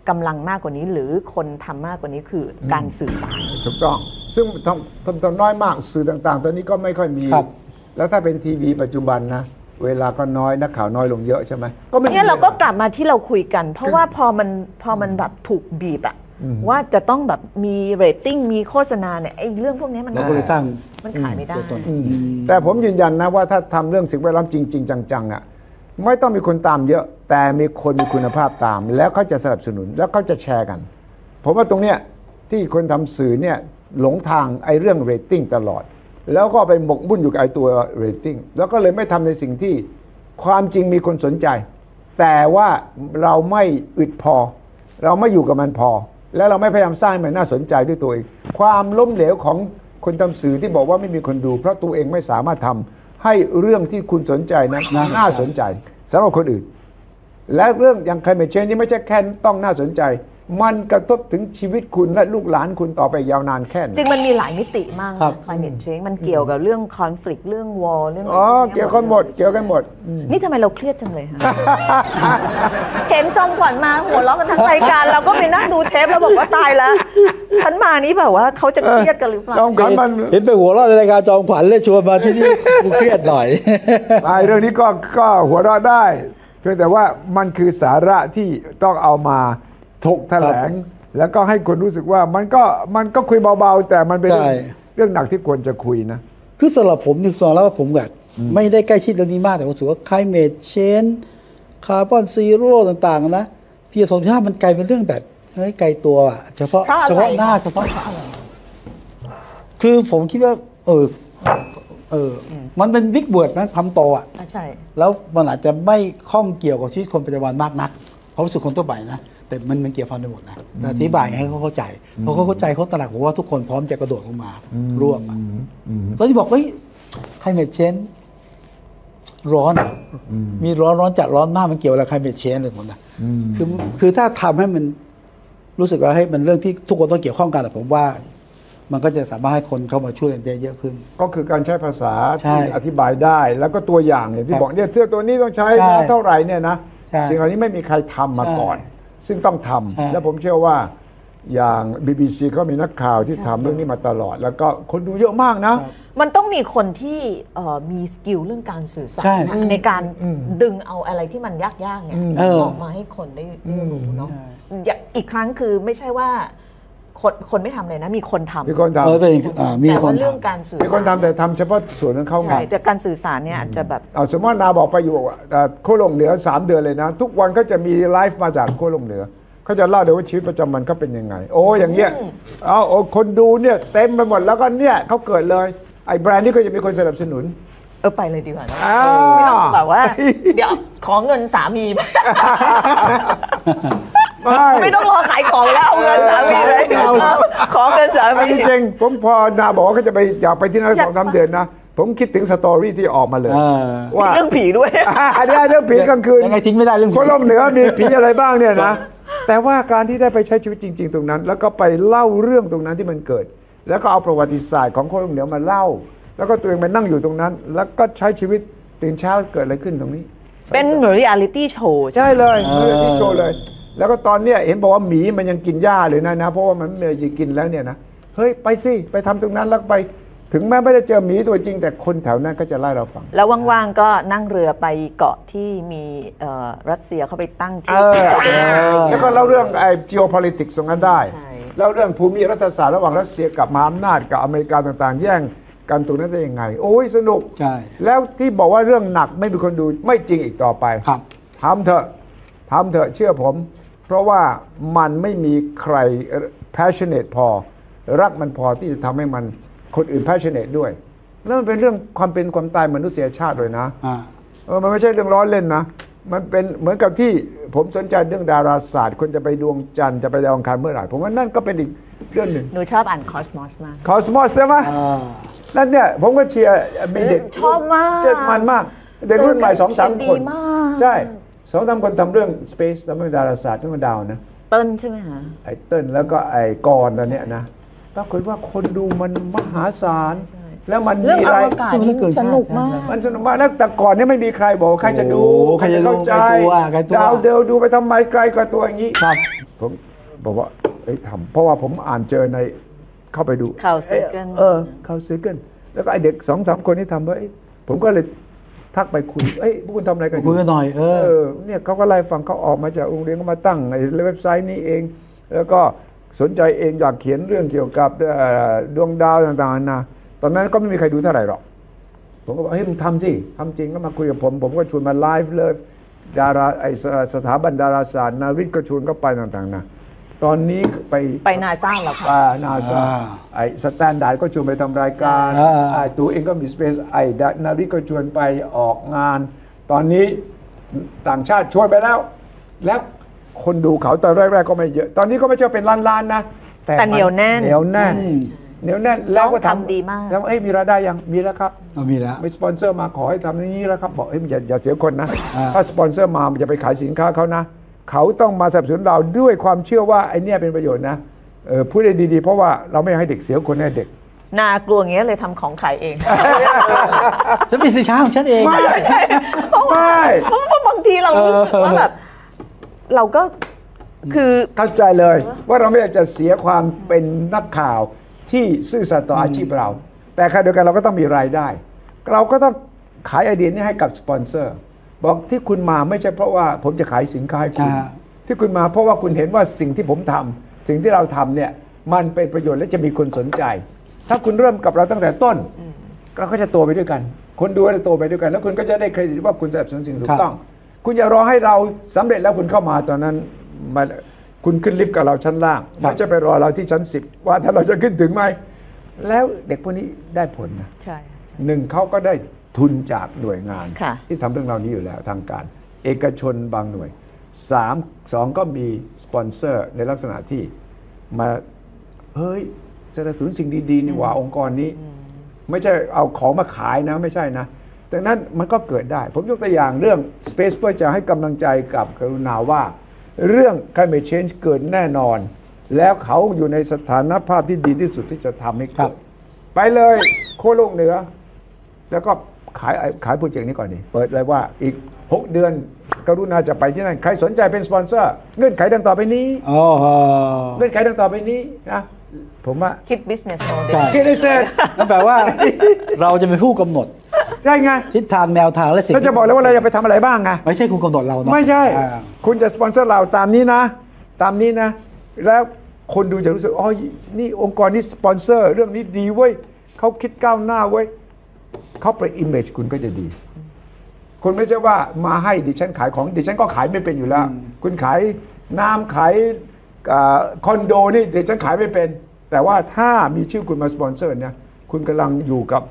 กำลังมากกว่านี้หรือคนทำมากกว่านี้คือการสื่อสารถูกต้องซึ่งทำทำทำน้อยมากสื่อต่างๆตอนนี้ก็ไม่ค่อยมีแล้วถ้าเป็นทีวีปัจจุบันนะเวลาก็น้อยนักข่าวน้อยลงเยอะใช่ไหมก็เนี่ยเราก็กลับมาที่เราคุยกันเพราะว่าพอมันพอมันแบบถูกบีบอะว่าจะต้องแบบมีเรตติ้งมีโฆษณาเนี่ยไอ้เรื่องพวกนี้มันสร้างมันขายไม่ได้แต่ผมยืนยันนะว่าถ้าทำเรื่องสิ่งแวดล้อมจริงๆจังๆอะไม่ต้องมีคนตามเยอะแต่มีคนมีคุณภาพตามแล้วเขาจะสนับสนุนแล้วเขาจะแชร์กันผมว่าตรงเนี้ยที่คนทำสื่อเนี่ยหลงทางไอ้เรื่องเรตติ้งตลอดแล้วก็ไปหมกบุ่นอยู่กับไอ้ตัวเรตติ้งแล้วก็เลยไม่ทำในสิ่งที่ความจริงมีคนสนใจแต่ว่าเราไม่อึดพอเราไม่อยู่กับมันพอและเราไม่พยายามสร้างมันน่าสนใจด้วยตัวเองความล้มเหลวของคนทำสื่อที่บอกว่าไม่มีคนดูเพราะตัวเองไม่สามารถทำให้เรื่องที่คุณสนใจนั้นน่าสนใจสำหรับคนอื่นและเรื่องอย่าง climate change นี่ไม่ใช่แค่ต้องน่าสนใจมันกระทบถึงชีวิตคุณและลูกหลานคุณต่อไปยาวนานแค่ไหนจริงมันมีหลายมิติมากนะ climate change มันเกี่ยวกับเรื่อง conflict เรื่อง war เรื่องอะไรอ๋อเกี่ยวกันหมดเกี่ยวกันหมดนี่ทำไมเราเครียดจังเลยฮะเห็นจอมขวัญมาหัวเราะกันทั้งรายการเราก็ไปนั่งดูเทปแล้วบอกว่าตายแล้วฉันมานี้แบบว่าเขาจะเครียดกันหรือเปล่าจอมขวัญมันเห็นไปหัวเราะในรายการจอมขวัญเลยชวนมาที่นี่กูเครียดหน่อยไอ้เรื่องนี้ก็ก็หัวเราะได้เพียงแต่ว่ามันคือสาระที่ต้องเอามาถกแถลงแล้วก็ให้คนรู้สึกว่ามันก็มันก็คุยเบาๆแต่มันเป็นเรื่องหนักที่ควรจะคุยนะคือสำหรับผมที่สอนแล้วว่าผมแบบไม่ได้ใกล้ชิดเรื่องนี้มากแต่ผมรู้สึกว่า climate change คาร์บอนซีโร่ต่างๆนะพี่สองท่ามันไกลเป็นเรื่องแบบไกลตัวเฉพาะเฉพาะหน้าเฉพาะคือผมคิดว่าเออเออมันเป็นบิ๊กเบิร์ดนะทำโตอ่ะใช่แล้วมันอาจจะไม่ข้องเกี่ยวกับชีวิตคนปัจจุบันมากนักเพราะรู้สึกคนทั่วไปนะแต่มันมันเกี่ยวพันไปหมดนะแต่อธิบายให้เขาเข้าใจเพราะเขาเข้าใจเขาตระหนักว่าทุกคนพร้อมจะกระโดดลงมาร่วมตอนที่บอกเฮ้ยclimate changeร้อนมีร้อนร้อนจัดร้อนมากมันเกี่ยวอะไรclimate changeเลยผมนะคือคือถ้าทำให้มันรู้สึกว่าให้มันเรื่องที่ทุกคนต้องเกี่ยวข้องกันแต่ผมว่ามันก็จะสามารถให้คนเข้ามาช่วยกันได้เยอะขึ้นก็คือการใช้ภาษาที่อธิบายได้แล้วก็ตัวอย่างเนี่ยที่บอกเนี่ยเสื้อตัวนี้ต้องใช้เท่าไหร่เนี่ยนะสิ่งเหล่านี้ไม่มีใครทำมาก่อนซึ่งต้องทำและผมเชื่อว่า อย่าง บี บี ซี ก็มีนักข่าวที่ทำเรื่องนี้มาตลอดแล้วก็คนดูเยอะมากนะมันต้องมีคนที่มีสกิลเรื่องการสื่อสาร ในในการดึงเอาอะไรที่มันยากๆเนี่ยออกมาให้คนได้รู้เนาะอีกครั้งคือไม่ใช่ว่าคนคนไม่ทำเลยนะมีคนทำมีคนทำแต่ว่าเรื่องการสื่อสารมีคนทำแต่ทำเฉพาะส่วนนั้นเข้ามาแต่การสื่อสารเนี่ยจะแบบสมมตินาบอกไปอยู่โคลงเหนือสามเดือนเลยนะทุกวันก็จะมีไลฟ์มาจากโคลงเหนือเขาจะเล่าเดี๋ยวว่าชีวิตประจำวันเขาเป็นยังไงโอ้อย่างเงี้ยเอาโอ้คนดูเนี่ยเต็มไปหมดแล้วก็เนี่ยเขาเกิดเลยไอ้แบรนด์นี้ก็จะมีคนสนับสนุนเออไปเลยดีกว่านะไม่ต้องแบบว่าเดี๋ยวขอเงินสามีไม่ต้องรอขายของแล้วเอาเงินสามีเลยขอเงินสามีจริงผมพอนาบอกว่าเขาจะไปอยากไปที่นั่นสองสามเดือนนะผมคิดถึงสตอรี่ที่ออกมาเลยว่าเรื่องผีด้วยอันนี้เรื่องผีกลางคืนยังไงทิ้งไม่ได้เรื่องผีคนลมเหนือมีผีอะไรบ้างเนี่ยนะแต่ว่าการที่ได้ไปใช้ชีวิตจริงๆตรงนั้นแล้วก็ไปเล่าเรื่องตรงนั้นที่มันเกิดแล้วก็เอาประวัติศาสตร์ของคนลมเหนือมาเล่าแล้วก็ตัวเองไปนั่งอยู่ตรงนั้นแล้วก็ใช้ชีวิตตื่นเช้าเกิดอะไรขึ้นตรงนี้เป็นเหมือนเรียลลิตี้โชว์ใช่เลยเรียลลิตี้โชว์เลยแล้วก็ตอนเนี้ยเห็นบอกว่าหมีมันยังกินหญ้าเลยนะนะเพราะว่ามันไม่ได้กินแล้วเนี่ยนะเฮ้ยไปสิไปทำตรงนั้นแล้วไปถึงแม้ไม่ได้เจอหมีตัวจริงแต่คนแถวนั้นก็จะเล่าเราฟังแล้วว่างๆก็นั่งเรือไปเกาะที่มีรัสเซียเขาไปตั้งที่แล้วก็เล่าเรื่องไอ้ geopolitics ตรงนั้นได้เล่าเรื่องภูมิรัฐศาสตร์ระหว่างรัสเซียกับมหาอำนาจกับอเมริกาต่างๆแย่งการตรงนั้นได้ยังไงโอ้ยสนุกใช่แล้วที่บอกว่าเรื่องหนักไม่มีคนดูไม่จริงอีกต่อไปครับทำเถอะทำเถอะเชื่อผมเพราะว่ามันไม่มีใคร passionate พอรักมันพอที่จะทำให้มันคนอื่น passionate ด้วยแล้วมันเป็นเรื่องความเป็นความตายมนุษยชาติเลยนะเออมันไม่ใช่เรื่องล้อเล่นนะมันเป็นเหมือนกับที่ผมสนใจเรื่องดาราศาสตร์คนจะไปดวงจันทร์จะไปดาวอังคารเมื่อไหร่ผมว่านั่นก็เป็นอีกเรื่องหนึ่งหนูชอบอ่าน Cosmos มาก Cosmos ใช่ไหมนั่นเนี่ยผมก็เชียร์มีเด็กชอบมากเจ็ดมันมากเด็กรุ่นใหม่สองสามคนใช่สองสามคนทำเรื่อง Space ทำเรื่องดาราศาสตร์เรื่องดาวนะเติ้ลใช่ไหมฮะไอ้เติ้ลแล้วก็ไอ้กรตอนเนี้ยนะปรากฏว่าคนดูมันมหาศาลแล้วมันมีอะไรสนุกมากมันสนุกมากแต่ก่อนเนี่ยไม่มีใครบอกใครจะดูใครจะเข้าใจดาวเดียวดูไปทำไมไกลกว่าตัวอย่างนี้ครับผมบอกว่าไอ้ทำเพราะว่าผมอ่านเจอในเข้าไปดูข่าวเซเกิลเออข่าวเซเกิลแล้วก็ไอเด็กสองสามคนที่ทำว่าผมก็เลยทักไปคุยเอ้ยพวกคุณทำอะไรกันคุยกันหน่อยเออเนี่ยเขาก็ไล่ฟังเขาออกมาจากโรงเรียนก็มาตั้งในเว็บไซต์นี้เองแล้วก็สนใจเองอยากเขียนเรื่องเกี่ยวกับดวงดาวต่างๆนะตอนนั้นก็ไม่มีใครดูเท่าไหร่หรอกผมก็บอกเฮ้ยมึงทำสิทำจริงก็มาคุยกับผมผมก็ชวนมาไลฟ์เลยดาราไอสถาบันดาราศาสตร์นาวิทย์ก็ชวนก็ไปต่างๆนะตอนนี้ไปไปนาซาหรอคะนาซาไอสแตนดาร์ดก็ชวนไปทำรายการไอตัวเองก็มีสเปซไอนาวิก็ชวนไปออกงานตอนนี้ต่างชาติชวนไปแล้วแล้วคนดูเขาตอนแรกๆก็ไม่เยอะตอนนี้ก็ไม่ใช่เป็นล้านๆนะแต่เหนียวแน่นเหนียวแน่นเหนียวแน่นแล้วก็ทำดีมากแล้วเอ้ยมีรายได้ยังมีแล้วครับมีแล้วมีสปอนเซอร์มาขอให้ทำอย่างนี้แล้วครับบอกเอ้ยอย่าอย่าเสียคนนะถ้าสปอนเซอร์มาอย่าไปขายสินค้าเขานะเขาต้องมาสนับสนุนเราด้วยความเชื่อว่าไอ้นี่เป็นประโยชน์นะเออพูดได้ดีๆเพราะว่าเราไม่ให้เด็กเสียคนให้เด็กน่ากลัวอย่างเงี้ยเลยทำของขายเองฉันมีสินค้าของฉันเองไม่ใช่เพราะว่าบางทีเรารู้สึกว่าแบบเราก็คือเข้าใจเลยว่าเราไม่อยากจะเสียความเป็นนักข่าวที่ซื่อสัตย์ต่ออาชีพเราแต่ขณะเดียวกันเราก็ต้องมีรายได้เราก็ต้องขายไอเดียนี้ให้กับสปอนเซอร์บอกที่คุณมาไม่ใช่เพราะว่าผมจะขายสินค้าให้คุณที่คุณมาเพราะว่าคุณเห็นว่าสิ่งที่ผมทำสิ่งที่เราทำเนี่ยมันเป็นประโยชน์และจะมีคนสนใจถ้าคุณเริ่มกับเราตั้งแต่ต้นเราก็จะโตไปด้วยกันคนดูจะโตไปด้วยกันแล้วคุณก็จะได้เครดิตว่าคุณสนับสนุนสิ่งถูกต้องคุณอย่ารอให้เราสำเร็จแล้วคุณเข้ามาตอนนั้นคุณขึ้นลิฟต์กับเราชั้นล่างไม่จะไปรอเราที่ชั้นสิบว่าถ้าเราจะขึ้นถึงไหมแล้วเด็กพวกนี้ได้ผลนะใช่หนึ่งเขาก็ได้ทุนจากหน่วยงานที่ทำเรื่องราวนี้อยู่แล้วทางการเอกชนบางหน่วยสามสองก็มีสปอนเซอร์ในลักษณะที่มาเฮ้ยจะได้ถึงสิ่งดีๆในว่าองค์กรนี้ไม่ใช่เอาของมาขายนะไม่ใช่นะดังนั้นมันก็เกิดได้ผมยกตัวอย่างเรื่อง Space เพื่อจะให้กำลังใจกับกรุณาว่าเรื่อง Climate Change เกิดแน่นอนแล้วเขาอยู่ในสถานภาพที่ดีที่สุดที่จะทำให้เกิดไปเลยโคโลกเหนือแล้วก็ขายขายโปรเจกต์นี้ก่อนดิเปิดเลยว่าอีกหกเดือน กรุณาจะไปที่นั่นใครสนใจเป็นสปอนเซอร์เงื่อนไขดังต่อไปนี้เงื่อนไขดังต่อไปนี้นะผมว่าคิด business model คิด business นั่นแปลว่าเราจะเป็นผู้กำหนดใช่ไงทิศทางแนวทางและสิ่งเราจะบอกแล้วว่าเราจะไปทำอะไรบ้างไงไม่ใช่คุณกำหนดเราเนาะไม่ใช่คุณจะสปอนเซอร์เราตามนี้นะตามนี้นะแล้วคนดูจะรู้สึกอ๋อนี่องค์กรนี้สปอนเซอร์เรื่องนี้ดีเว้ยเขาคิดก้าวหน้าเว้ยเขาเป็น image คุณก็จะดีคุณไม่ใช่ว่ามาให้ดิฉันขายของดิฉันก็ขายไม่เป็นอยู่แล้วคุณขายน้ำขายคอนโดนี่ดิฉันขายไม่เป็นแต่ว่าถ้ามีชื่อคุณมาสปอนเซอร์เนี่ยคุณกำลังอยู่กับ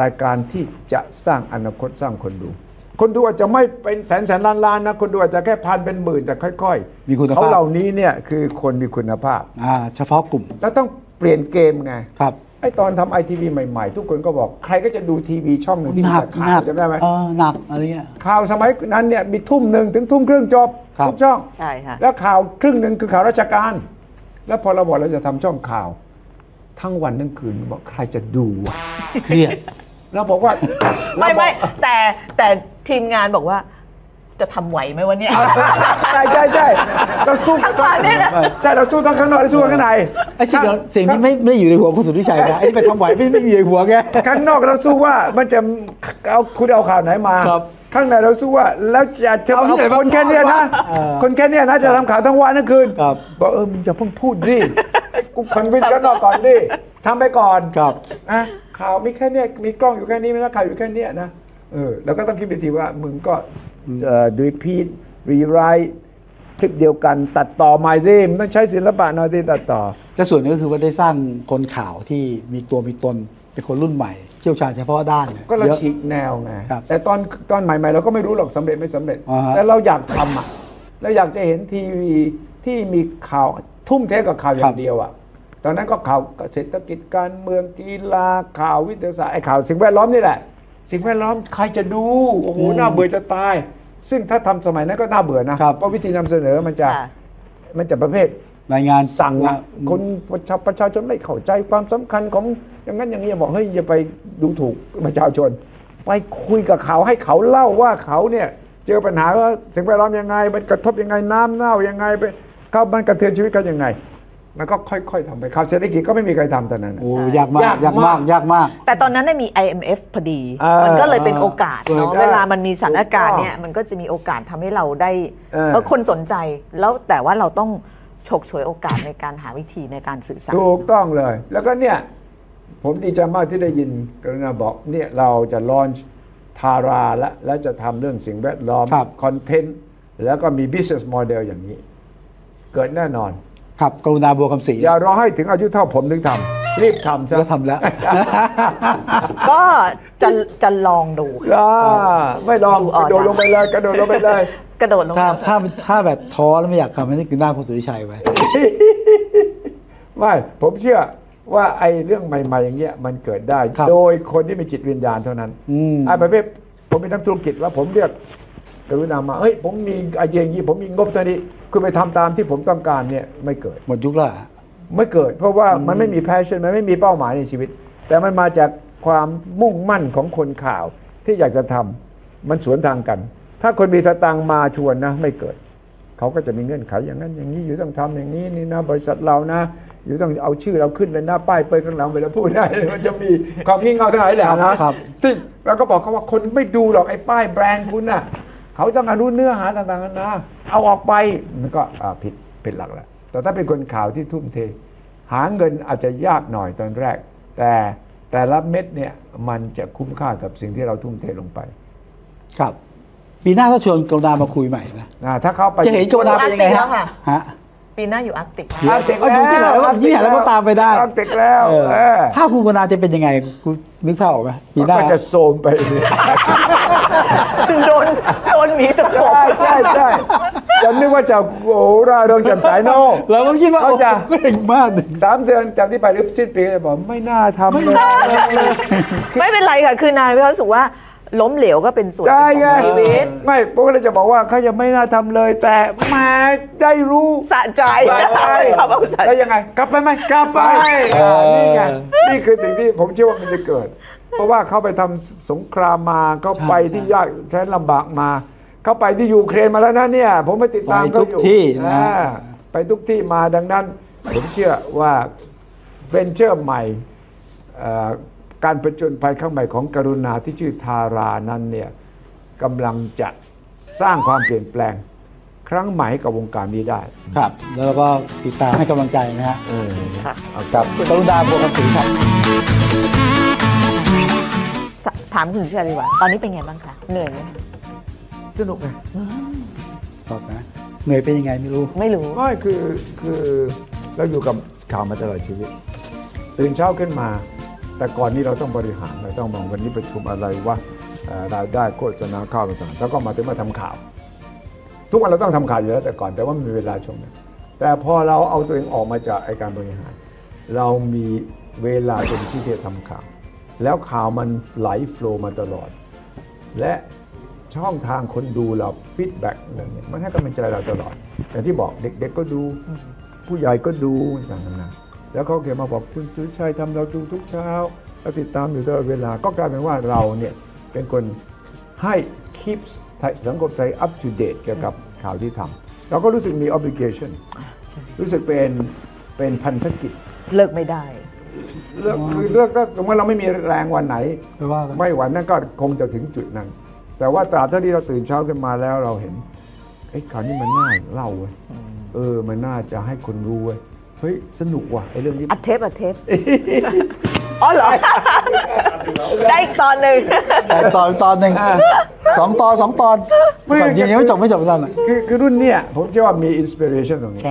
รายการที่จะสร้างอนาคตสร้างคนดูคนดูอาจจะไม่เป็นแสนแสนล้านล้านนะคนดูอาจจะแค่พันเป็นหมื่นแต่ค่อยๆมีคุณภาพเขาเหล่านี้เนี่ยคือคนมีคุณภาพเฉพาะกลุ่มแล้วต้องเปลี่ยนเกมไงครับไอตอนทำไอทีวีใหม่ๆทุกคนก็บอกใครก็จะดูทีวีช่องหนึ่งที่มีข่าวจำได้ไหมหนักอะไรเงี้ยข่าวสมัยนั้นเนี่ยมีทุ่มหนึ่งถึงทุ่มครึ่งจบทุกช่องใช่ค่ะแล้วข่าวครึ่งหนึ่งคือข่าวราชการแล้วพอเราบอกเราจะทำช่องข่าวทั้งวันทั้งคืนบอกใครจะดูเครียดเราบอกว่าไม่ไม่แต่แต่ทีมงานบอกว่าจะทำไหวไหมวันนี้ใช่ใช่ใช่เราสู้ทั้งวันเนี่ยนะใช่เราสู้ทั้งข้างนอกและสู้ข้างในไอ้สิ่งสิ่งนี้ไม่ไม่อยู่ในหัวคุณสุทธิชัยนะไอ้ไปทำไหวไม่ไม่อยู่ในหัวแกข้างนอกเราสู้ว่ามันจะเอาคุณเอาข่าวไหนมาข้างในเราสู้ว่าแล้วจะจะเอาคนแค่นี้นะคนแค่นี้นะจะทำข่าวทั้งวันทั้งคืนบอกเออมึงจะเพิ่งพูดดิกูคอนวินข้างนอกก่อนดิทำไปก่อนครับอ่ะข่าวมีแค่นี้มีกล้องอยู่แค่นี้ไม่น่าข่าวอยู่แค่นี้นะเออแล้วก็ต้องคิดไปทีว่ามึงก็ดูพีดรีไรท์คลิปเดียวกันตัดต่อมาดิมันต้องใช้ศิลปะหน่อยดิตัดต่อแต่ส่วนนี้ก็คือว่าได้สร้างคนข่าวที่มีตัวมีตนเป็นคนรุ่นใหม่เชี่ยวชาญเฉพาะด้านก็เราฉีกแนวไงแต่ตอนตอนใหม่ๆเราก็ไม่รู้หรอกสำเร็จไม่สำเร็จแต่เราอยากทำอ่ะเราอยากจะเห็นทีวีที่มีข่าวทุ่มเทกับข่าวอย่างเดียวอ่ะตอนนั้นก็ข่าวเศรษฐกิจการเมืองกีฬาข่าววิทยาศาสตร์ไอ้ข่าวสิ่งแวดล้อมนี่แหละสิ่งแวดล้อมใครจะดูโอ้โหน่าเบื่อจะตายซึ่งถ้าทำสมัยนั้นก็น่าเบื่อนะเพราะวิธีนำเสนอมันจะมันจะประเภทรายงานสั่งนะคนประชาชนไม่เข้าใจความสำคัญของอย่างนั้นอย่างนี้บอกเฮ้ยอย่าไปดูถูกประชาชนไปคุยกับเขาให้เขาเล่าว่าเขาเนี่ยเจอปัญหาว่าสิ่งแวดล้อมยังไงมันกระทบยังไงน้ำเน่ายังไงไปเขามันกระเทือนชีวิตเขายังไงมันก็ค่อยๆทำไปข่าวเศรษฐกิจก็ไม่มีใครทำตอนนั้นยากมากยากมากยากมากแต่ตอนนั้นได้มี ไอ เอ็ม เอฟ พอดีมันก็เลยเป็นโอกาสเนาะเวลามันมีสถานการณ์เนี่ยมันก็จะมีโอกาสทำให้เราได้คนสนใจแล้วแต่ว่าเราต้องฉกฉวยโอกาสในการหาวิธีในการสื่อสารถูกต้องเลยแล้วก็เนี่ยผมดีใจมากที่ได้ยินกรุณาบอกเนี่ยเราจะลอนช์ทาราและและจะทำเรื่องสิ่งแวดล้อมคอนเทนต์แล้วก็มี business model อย่างนี้เกิดแน่นอนครับกรุณาบัวคำศรีอย่ารอให้ถึงอายุเท่าผมถึงทำรีบทำซะทำแล้วก็จะจะลองดูไม่ลองกระโดดลงไปเลยกระโดดลงไปเลยกระโดดลงถ้าถ้าถ้าแบบท้อแล้วไม่อยากทำนี่คือหน้าคุณสุทธิชัยไว้ไม่ผมเชื่อว่าไอ้เรื่องใหม่ๆอย่างเงี้ยมันเกิดได้โดยคนที่มีจิตวิญญาณเท่านั้นไอ้ประเภทผมเป็นนักธุรกิจว่าผมเรียกกรุณามาเฮ้ยผมมีไอเดียอย่างนี้ผมมีงบตัวนี้คุณไปทำตามที่ผมต้องการเนี่ยไม่เกิดหมดยุคละไม่เกิดเพราะว่ามันไม่มีแพชชั่นมันไม่มีเป้าหมายในชีวิตแต่มันมาจากความมุ่งมั่นของคนข่าวที่อยากจะทำมันสวนทางกันถ้าคนมีสตางค์มาชวนนะไม่เกิดเขาก็จะมีเงื่อนไขอย่างนั้นอย่างนี้อยู่ต้องทำอย่างนี้นี่นะบริษัทเรานะอยู่ต้องเอาชื่อเราขึ้นเลยหน้าป้ายเปิดข้างหลังเวลาพูดได้มันจะมีความงี่เง่าทั้งหลายแหล่นะที่เราก็บอกเขาว่าคนไม่ดูหรอกไอ้ป้ายแบรนด์คุณน่ะเขาต้องการรู้เนื้อหาต่างๆนะเอาออกไปมันก็ผิดผิดหลักแล้วแต่ถ้าเป็นคนข่าวที่ทุ่มเทหาเงินอาจจะยากหน่อยตอนแรกแต่แต่ละเม็ดเนี่ยมันจะคุ้มค่ากับสิ่งที่เราทุ่มเทลงไปครับปีหน้าถ้าชวนกรุณามาคุยใหม่นะถ้าเขาไปจะเห็นกรุณาเป็นยังไงฮะปีหน้าอยู่อาร์ติกอาร์ติกก็ดูที่ไหนแล้วก็ยี่ห้อแล้วก็ตามไปได้อาร์ติกแล้วถ้าคุณกรุณาจะเป็นยังไงคุณนึกภาพออกไหมปีหน้าก็จะโซมไปโดนโดนหมีตะปบใช่ใช่จำนึกว่าจะโอ้ราดงจำสายโน่แล้วก็คิดว่าเขาจะเก่งมากสามเดือนจากที่ไปหรือสิ้นปีจะบอกไม่น่าทำเลยไม่เป็นไรค่ะคือนายพี่เขารู้สึกว่าล้มเหลวก็เป็นส่วนของชีวิตไม่พวกเราจะบอกว่าเขาจะไม่น่าทำเลยแต่มาได้รู้สะใจชอบเอาสะใจยังไงกลับไปไหมกลับไปนี่ไงนี่คือสิ่งที่ผมเชื่อว่ามันจะเกิดเพราะว่าเขาไปทำสงครามมาเขาไปที่ยากแสนลำบากมา เข้าไปที่ยูเครนมาแล้วนะเนี่ยผมไปติดตามเขาอยู่ไปทุกที่มาดังนั้นผมเชื่อว่าเวนเจอร์ใหม่การประจนภัยข้างใหม่ของกรุณาที่ชื่อทารานั้นเนี่ยกำลังจะสร้างความเปลี่ยนแปลงครั้งใหม่กับวงการนี้ได้ครับแล้วก็ติดตามให้กำลังใจนะฮะกับกรุณาบัวคำสิงห์ครับถามคุณเชื่อดีกว่าตอนนี้เป็นไงบ้างคะเหนื่อยไหมสนุกนะตอบนะเหนื่อยเป็นยังไงไม่รู้ไม่รู้ไม่คือคือเราอยู่กับข่าวมาตลอดชีวิตตื่นเช้าขึ้นมาแต่ก่อนนี้เราต้องบริหารเราต้องมองวันนี้ประชุมอะไรว่ารายได้โฆษณาข้าวต่างๆแล้วก็มาถึงมาทำข่าวทุกวันเราต้องทำข่าวอยู่แล้วแต่ก่อนแต่ว่ามีเวลาชมแต่พอเราเอาตัวเองออกมาจากไอการบริหารเรามีเวลาเป็นที่จะทำข่าวแล้วข่าวมันไหลโฟล์มาตลอดและช่องทางคนดูเราฟีดแบ็กอะไรเนี่ยมันให้กำลังใจเราตลอดแต่ที่บอกเด็กๆก็ดูผู้ใหญ่ก็ดูต่างๆแล้วเขาเขียนมาบอกคุณสุชัยทำเราดูทุกเช้าเราติดตามอยู่ตลอดเวลาก็กลายเป็นว่าเราเนี่ยเป็นคนให้คีปสังคมไทยอัปทูเดตเกี่ยวกับข่าวที่ทำเราก็รู้สึกมี obligation รู้สึกเป็นเป็นพันธกิจเลิกไม่ได้เลิกคือเลิกก็เมื่อเราไม่มีแรงวันไหนไม่วันนั้นก็คงจะถึงจุดนั้นแต่ว่าตราบเท่าที่เราตื่นเช้าขึ้นมาแล้วเราเห็นไอ้ข่าวนี้มันน่าเล่าเว้ยเออมันน่าจะให้คนรู้เว้ยเฮ้ยสนุกว่ะไอ้เรื่องนี้อัดเทปอัดเทปอ๋อเหรอได้อีกตอนหนึ่งแต่ตอนตอนหนึ่งสองตอนสองตอนไม่ยังไม่จบไม่จบตอนไหนคือคือรุ่นเนี้ยผมเชื่อว่ามีอินสปิเรชันตรงนี้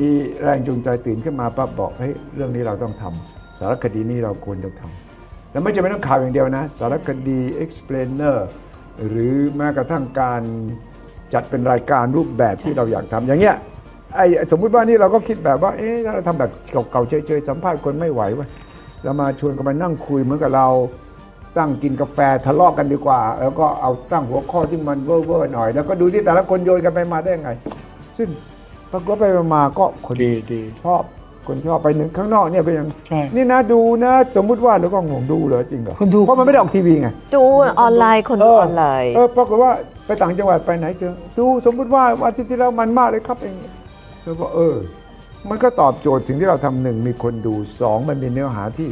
มีแรงจูงใจตื่นขึ้นมาปั๊บบอกเฮ้ยเรื่องนี้เราต้องทำสารคดีนี้เราควรจะทำแล้วไม่จำเป็นต้องข่าวอย่างเดียวนะสารคดี explainerหรือแม้กระทั่งการจัดเป็นรายการรูปแบบที่เราอยากทำอย่างเงี้ยไอ้สมมุติว่านี่เราก็คิดแบบว่าเอ๊ะถ้าเราทำแบบเก่าๆเฉยๆสัมภาษณ์คนไม่ไหววะเรามาชวนกันมานั่งคุยเหมือนกับเราตั้งกินกาแฟทะเลาะกันดีกว่าแล้วก็เอาตั้งหัวข้อที่มันเว่อร์ๆหน่อยแล้วก็ดูที่แต่ละคนโยนกันไปมาได้ยังไงซึ่งปรากฏไปมาก็คนดีๆชอบคนชอบไปหนึ่งข้างนอกเนี่ยเป็นยังนี่นะดูนะสมมุติว่าเราก็งงดูเหรอจริงเหรอคนดูเพราะมันไม่ได้ออกทีวีไงดูออนไลน์คนดูออนไลน์เออปรากฏว่าไปต่างจังหวัดไปไหนเจอดูสมมุติว่าอาทิตย์ที่แล้วมันมากเลยครับเองแล้วก็เออมันก็ตอบโจทย์สิ่งที่เราทำหนึ่งมีคนดูสองมันเป็นเนื้อหาที่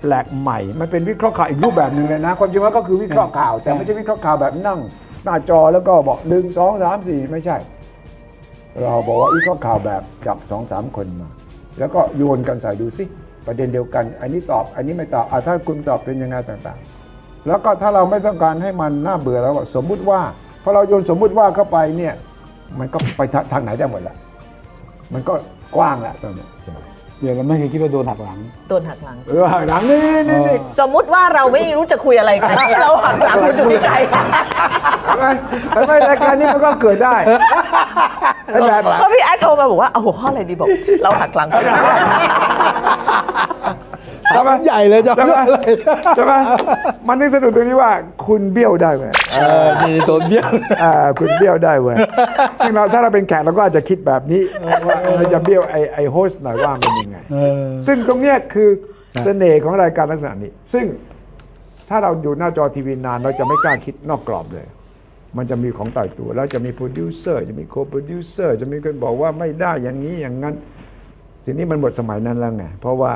แปลกใหม่มันเป็นวิเคราะห์ข่าวอีกรูปแบบหนึ่งเลยนะความจริงว่าก็คือวิเคราะห์ข่าวแต่ไม่ใช่วิเคราะห์ข่าวแบบนั่งหน้าจอแล้วก็บอกหนึ่งสองสามสี่ไม่ใช่เราบอกว่าวิเคราะห์ข่าวแบบจับสองสามคนมาแล้วก็โยนกันใส่ดูสิประเด็นเดียวกันอันนี้ตอบอันนี้ไม่ตอบถ้าคุณตอบเป็นยังไงต่างๆแล้วก็ถ้าเราไม่ต้องการให้มันน่าเบื่อแล้วสมมุติว่าพอเราโยนสมมุติว่าเข้าไปเนี่ยมันก็ไปทางไหนได้หมดละมันก็กว้างละตอนนี้เดี๋ยวเราไม่เคยคิดว่าโดนหักหลังโดนหักหลังเออหักหลังนี่สมมุติว่าเราไม่รู้จะคุยอะไรกันเราหักหลังคุณตุ้ยใจทำไมรายการนี้มันก็เกิดได้เพราะพี่แอดโทรมาบอกว่าเอาหัวข้ออะไรดีบอกเราหักหลังกันทำไมใหญ่เลยจ้ะใช่ไหมใช่ไหมมันนึกสนุกตรงนี้ว่าคุณเบี้ยวได้ไหมเออมีตัวเบี้ยวอ่าคุณเบี้ยวได้เว้ยซึ่งเราถ้าเราเป็นแขกเราก็อาจจะคิดแบบนี้ว่าเราจะเบี้ยวไอไอโฮสหน่อยว่ามันยังไงซึ่งตรงเนี้ยคือเสน่ห์ของรายการลักษณะนี้ซึ่งถ้าเราอยู่หน้าจอทีวีนานเราจะไม่กล้าคิดนอกกรอบเลยมันจะมีของต่อยตัวแล้วจะมีโปรดิวเซอร์จะมีโคโปรดิวเซอร์จะมีคนบอกว่าไม่ได้อย่างนี้อย่างนั้นทีนี้มันหมดสมัยนั้นแล้วไงเพราะว่า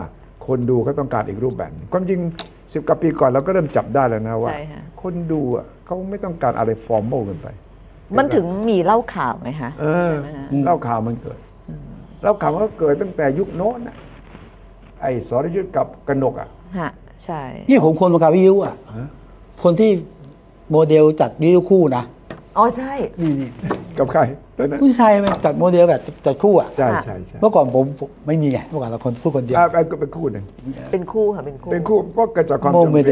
คนดูก็ต้องการอีกรูปแบบความจริงสิบกว่าปีก่อนเราก็เริ่มจับได้แล้วนะว่าคนดูอ่ะเขาไม่ต้องการอะไรฟอร์มอลกันไปมันถึงมีเล่าข่าวไหมฮะเล่าข่าวมันเกิดเล่าข่าวมันก็เกิดตั้งแต่ยุคโน้นนะไอ้สรยุทธกับกนกอ่ะใช่นี่ผมคนประกาศวิทยุอ่ะคนที่โมเดลจัดวิทยุคู่นะอ๋อใช่นี่นี่กับใครผู้ชายมันจัดโมเดลแบบจัดคู่อ่ะใช่ใช่เมื่อก่อนผมไม่มีไงเมื่อก่อนเราคนพูดคนเดียวเป็นคู่หนึ่งเป็นคู่ค่ะเป็นคู่เป็นคู่ก็เกิดจากความจำเป็น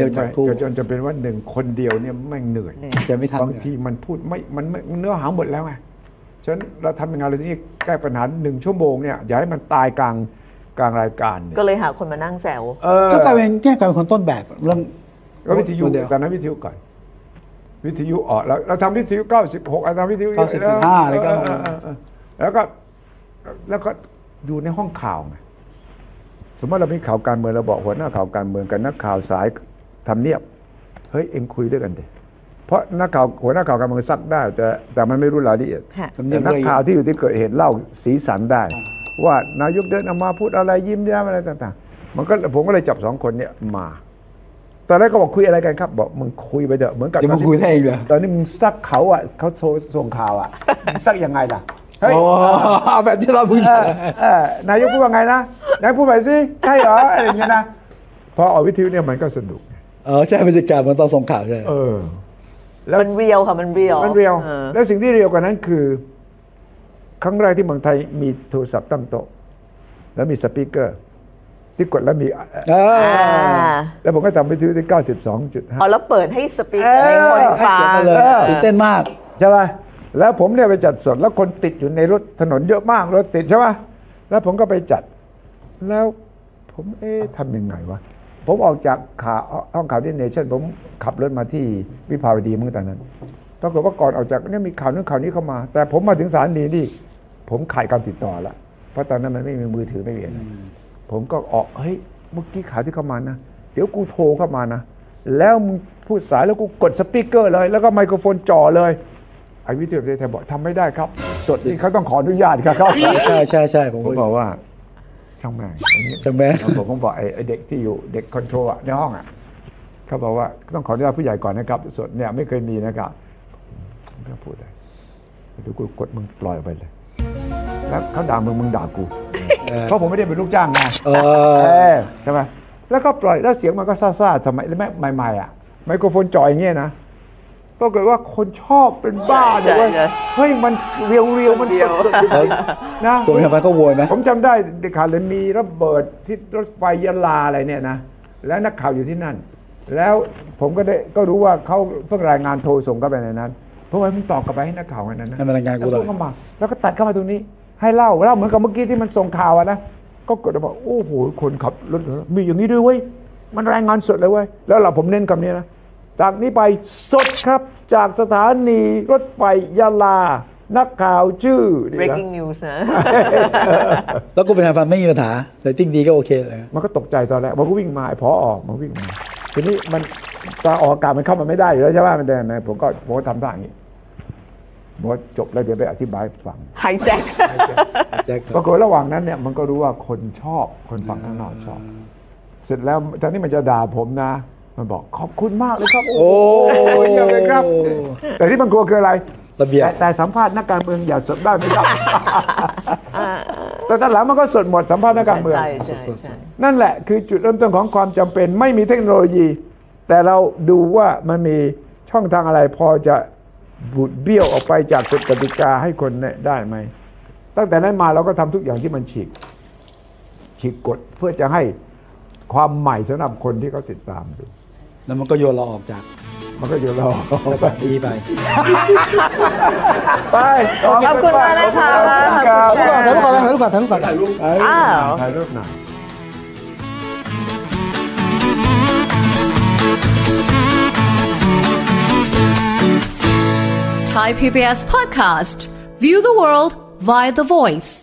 เกิดจากจำเป็นว่าหนึ่งคนเดียวเนี่ยแม่งเหนื่อยจะไม่ทำบางทีมันพูดไม่มันเนื้อหาหมดแล้วไงฉะนั้นเราทำยังไงเราที่แก้ปัญหาหนึ่งชั่วโมงเนี่ยอย่าให้มันตายกลางกลางรายการก็เลยหาคนมานั่งแซวก็กลายเป็นแก้กลายเป็นคนต้นแบบเรื่องวิทยุเดียวกันนะวิทยุก่อนวิทยุออกแล้วเราทำวิทยุเก้าสิบหกเราทำวิทยุเก้าสิบห้าอะไรก็แล้วก็แล้วก็อยู่ในห้องข่าวไงสมมติเรามีข่าวการเมืองเราบอกหัวหน้าข่าวการเมืองกันนักข่าวสายทำเนียบเฮ้ยเอ็งคุยด้วยกันดิ เพราะนักข่าวหัวหน้าข่าวการเมืองซักได้แต่แต่มันไม่รู้รายละเอียดนักข่าวที่อยู่ที่เกิดเหตุเล่าสีสันได้ว่านายกเดินออกมาพูดอะไรยิ้มแย้มอะไรต่างๆมันก็ผมก็เลยจับสองคนเนี่ยมาตอนแรกก็บอกคุยอะไรกันครับบอกมึงคุยไปเถอะเหมือนกับจะมึงคุยได้อีกเหรอตอนนี้มึงซักเขาอ่ะเขาโชว์ส่งข่าวอ่ะซักยังไงล่ะเฮ้ยแบบที่เราพูดนายกพูดว่าไงนะนายพูดไปสิใช่เหรออะไรอย่างเงี้ยนะพอออกวิทยุเนี่ยมันก็สนุกเออใช่บรรยากาศมันตอนส่งข่าวใช่เออแล้วมันเรียวค่ะมันเรียวมันเรียวแล้วสิ่งที่เรียวกว่านั้นคือครั้งแรกที่เมืองไทยมีโทรศัพท์ตั้งโต๊ะแล้วมีสปีกเกอร์ที่กดแล้วมีแล้วผมก็ทำวิทยุที่ เก้าสิบสองจุดห้า อ๋อแล้วเปิดให้สปีกเกอร์ให้คนฟังเลยตื่นเต้นมากใช่ป่ะแล้วผมเนี่ยไปจัดสดแล้วคนติดอยู่ในรถถนนเยอะมากรถติดใช่ป่ะแล้วผมก็ไปจัดแล้วผมเอ๊ะทำยังไงวะผมออกจากข่าวห้องข่าวที่เนชั่นผมขับรถมาที่วิภาวดีเมื่อตอนนั้นปรากฏว่าก่อนออกจากเนี่ยมีข่าวนู้นข่าวนี้เข้ามาแต่ผมมาถึงสถานีนี่ผมขาดการติดต่อละเพราะตอนนั้นมันไม่มีมือถือไม่มีอะไรผมก็ออกเฮ้ยเมื่อกี้ข่าวที่เข้ามานะเดี๋ยวกูโทรเข้ามานะแล้วมึงพูดสายแล้วกูกดสปีกเกอร์เลยแล้วก็ไมโครโฟนจ่อเลยไอ้วิทยุไทยบอกทำไม่ได้ครับสดนี่เขาต้องขออนุญาตครับใช่ใช่ใช่ผมบอกว่าช่างแม่ช่างแม่ผมก็บอกไอ้เด็กที่อยู่เด็กคอนโทรลในห้องอ่ะเขาบอกว่าต้องขออนุญาตผู้ใหญ่ก่อนนะครับสดเนี่ยไม่เคยมีนะครับไม่พูดเลยดูกูกดมึงปล่อยไปเลยแล้วเขาด่ามึงมึงด่ากูเพราะผมไม่ได้เป็นลูกจ้างไงใช่ไหมแล้วก็ปล่อยแล้วเสียงมันก็ซ่าๆสมัยแม่ใหม่ๆอ่ะไมโครโฟนจ่อยอย่างเงี้ยนะปรากฏว่าคนชอบเป็นบ้าเลยเฮ้ยมันเรียวๆมันสดๆนะตัวทำไมก็โวยนะผมจำได้เด็กข่าวเลยมีระเบิดที่รถไฟยะลาอะไรเนี่ยนะแล้วนักข่าวอยู่ที่นั่นแล้วผมก็ได้ก็รู้ว่าเขาเพิ่งรายงานโทรส่งเข้าไปในนั้นเพราะว่าผมตอบกลับไปให้นักข่าวนั้นนะให้มันรายงานกูเลยแล้วก็ตัดเข้ามาตรงนี้ให้เล่าเล่าเหมือนกับเมื่อกี้ที่มันส่งข่าวนะก็กดบอกโอ้โหคนขับรถมีอย่างนี้ด้วยเว้ยมันรายงานสดเลยเว้ยแล้วเราผมเน้นคำนี้นะจากนี้ไปสดครับจากสถานีรถไฟยะลานักข่าวชื่อ breaking news นะแล้วก็เป็นฟันไม่มีปัญหาเรตติ้งดีก็โอเคเลยมันก็ตกใจตอนแรกมันก็วิ่งมาพอออกมันวิ่งมาทีนี้มันตาออกอากาศมันเข้ามาไม่ได้อยู่แล้วใช่ไหมมันแดงนะผมก็ผมก็ทำร่างนี้พอจบแล้วเดี๋ยวไปอธิบายฟังหายแจ็คปรากฏระหว่างนั้นเนี่ยมันก็รู้ว่าคนชอบคนฟังข้างนอกชอบเสร็จแล้วตอนนี้มันจะด่าผมนะมันบอกขอบคุณมากเลยครับโอ้ยเยี่ยมเลยครับแต่ที่มันกลัวคืออะไรระเบียบแต่สัมภาษณ์นักการเมืองอย่าสดได้ไหมครับแต่ตอนหลังมันก็สดหมดสัมภาษณ์นักการเมืองนั่นแหละคือจุดเริ่มต้นของความจำเป็นไม่มีเทคโนโลยีแต่เราดูว่ามันมีช่องทางอะไรพอจะบุดเบี้ยวออกไปจากกฎกติกาให้คนได้ไหมตั้งแต่นั้นมาเราก็ทำทุกอย่างที่มันฉีกฉีกกฎเพื่อจะให้ความใหม่สำหรับคนที่เขาติดตามดูแล้วมันก็โยนเราออกจากมันก็โยนเราออกไปดีไปไปขอบคุณมากนะคะถ่ายรูปก่อนถ่ายรูปก่อนถ่ายรูปก่อนถ่ายรูปอ้าวถ่ายรูปหน่อยThai พี บี เอส Podcast View the world via the voice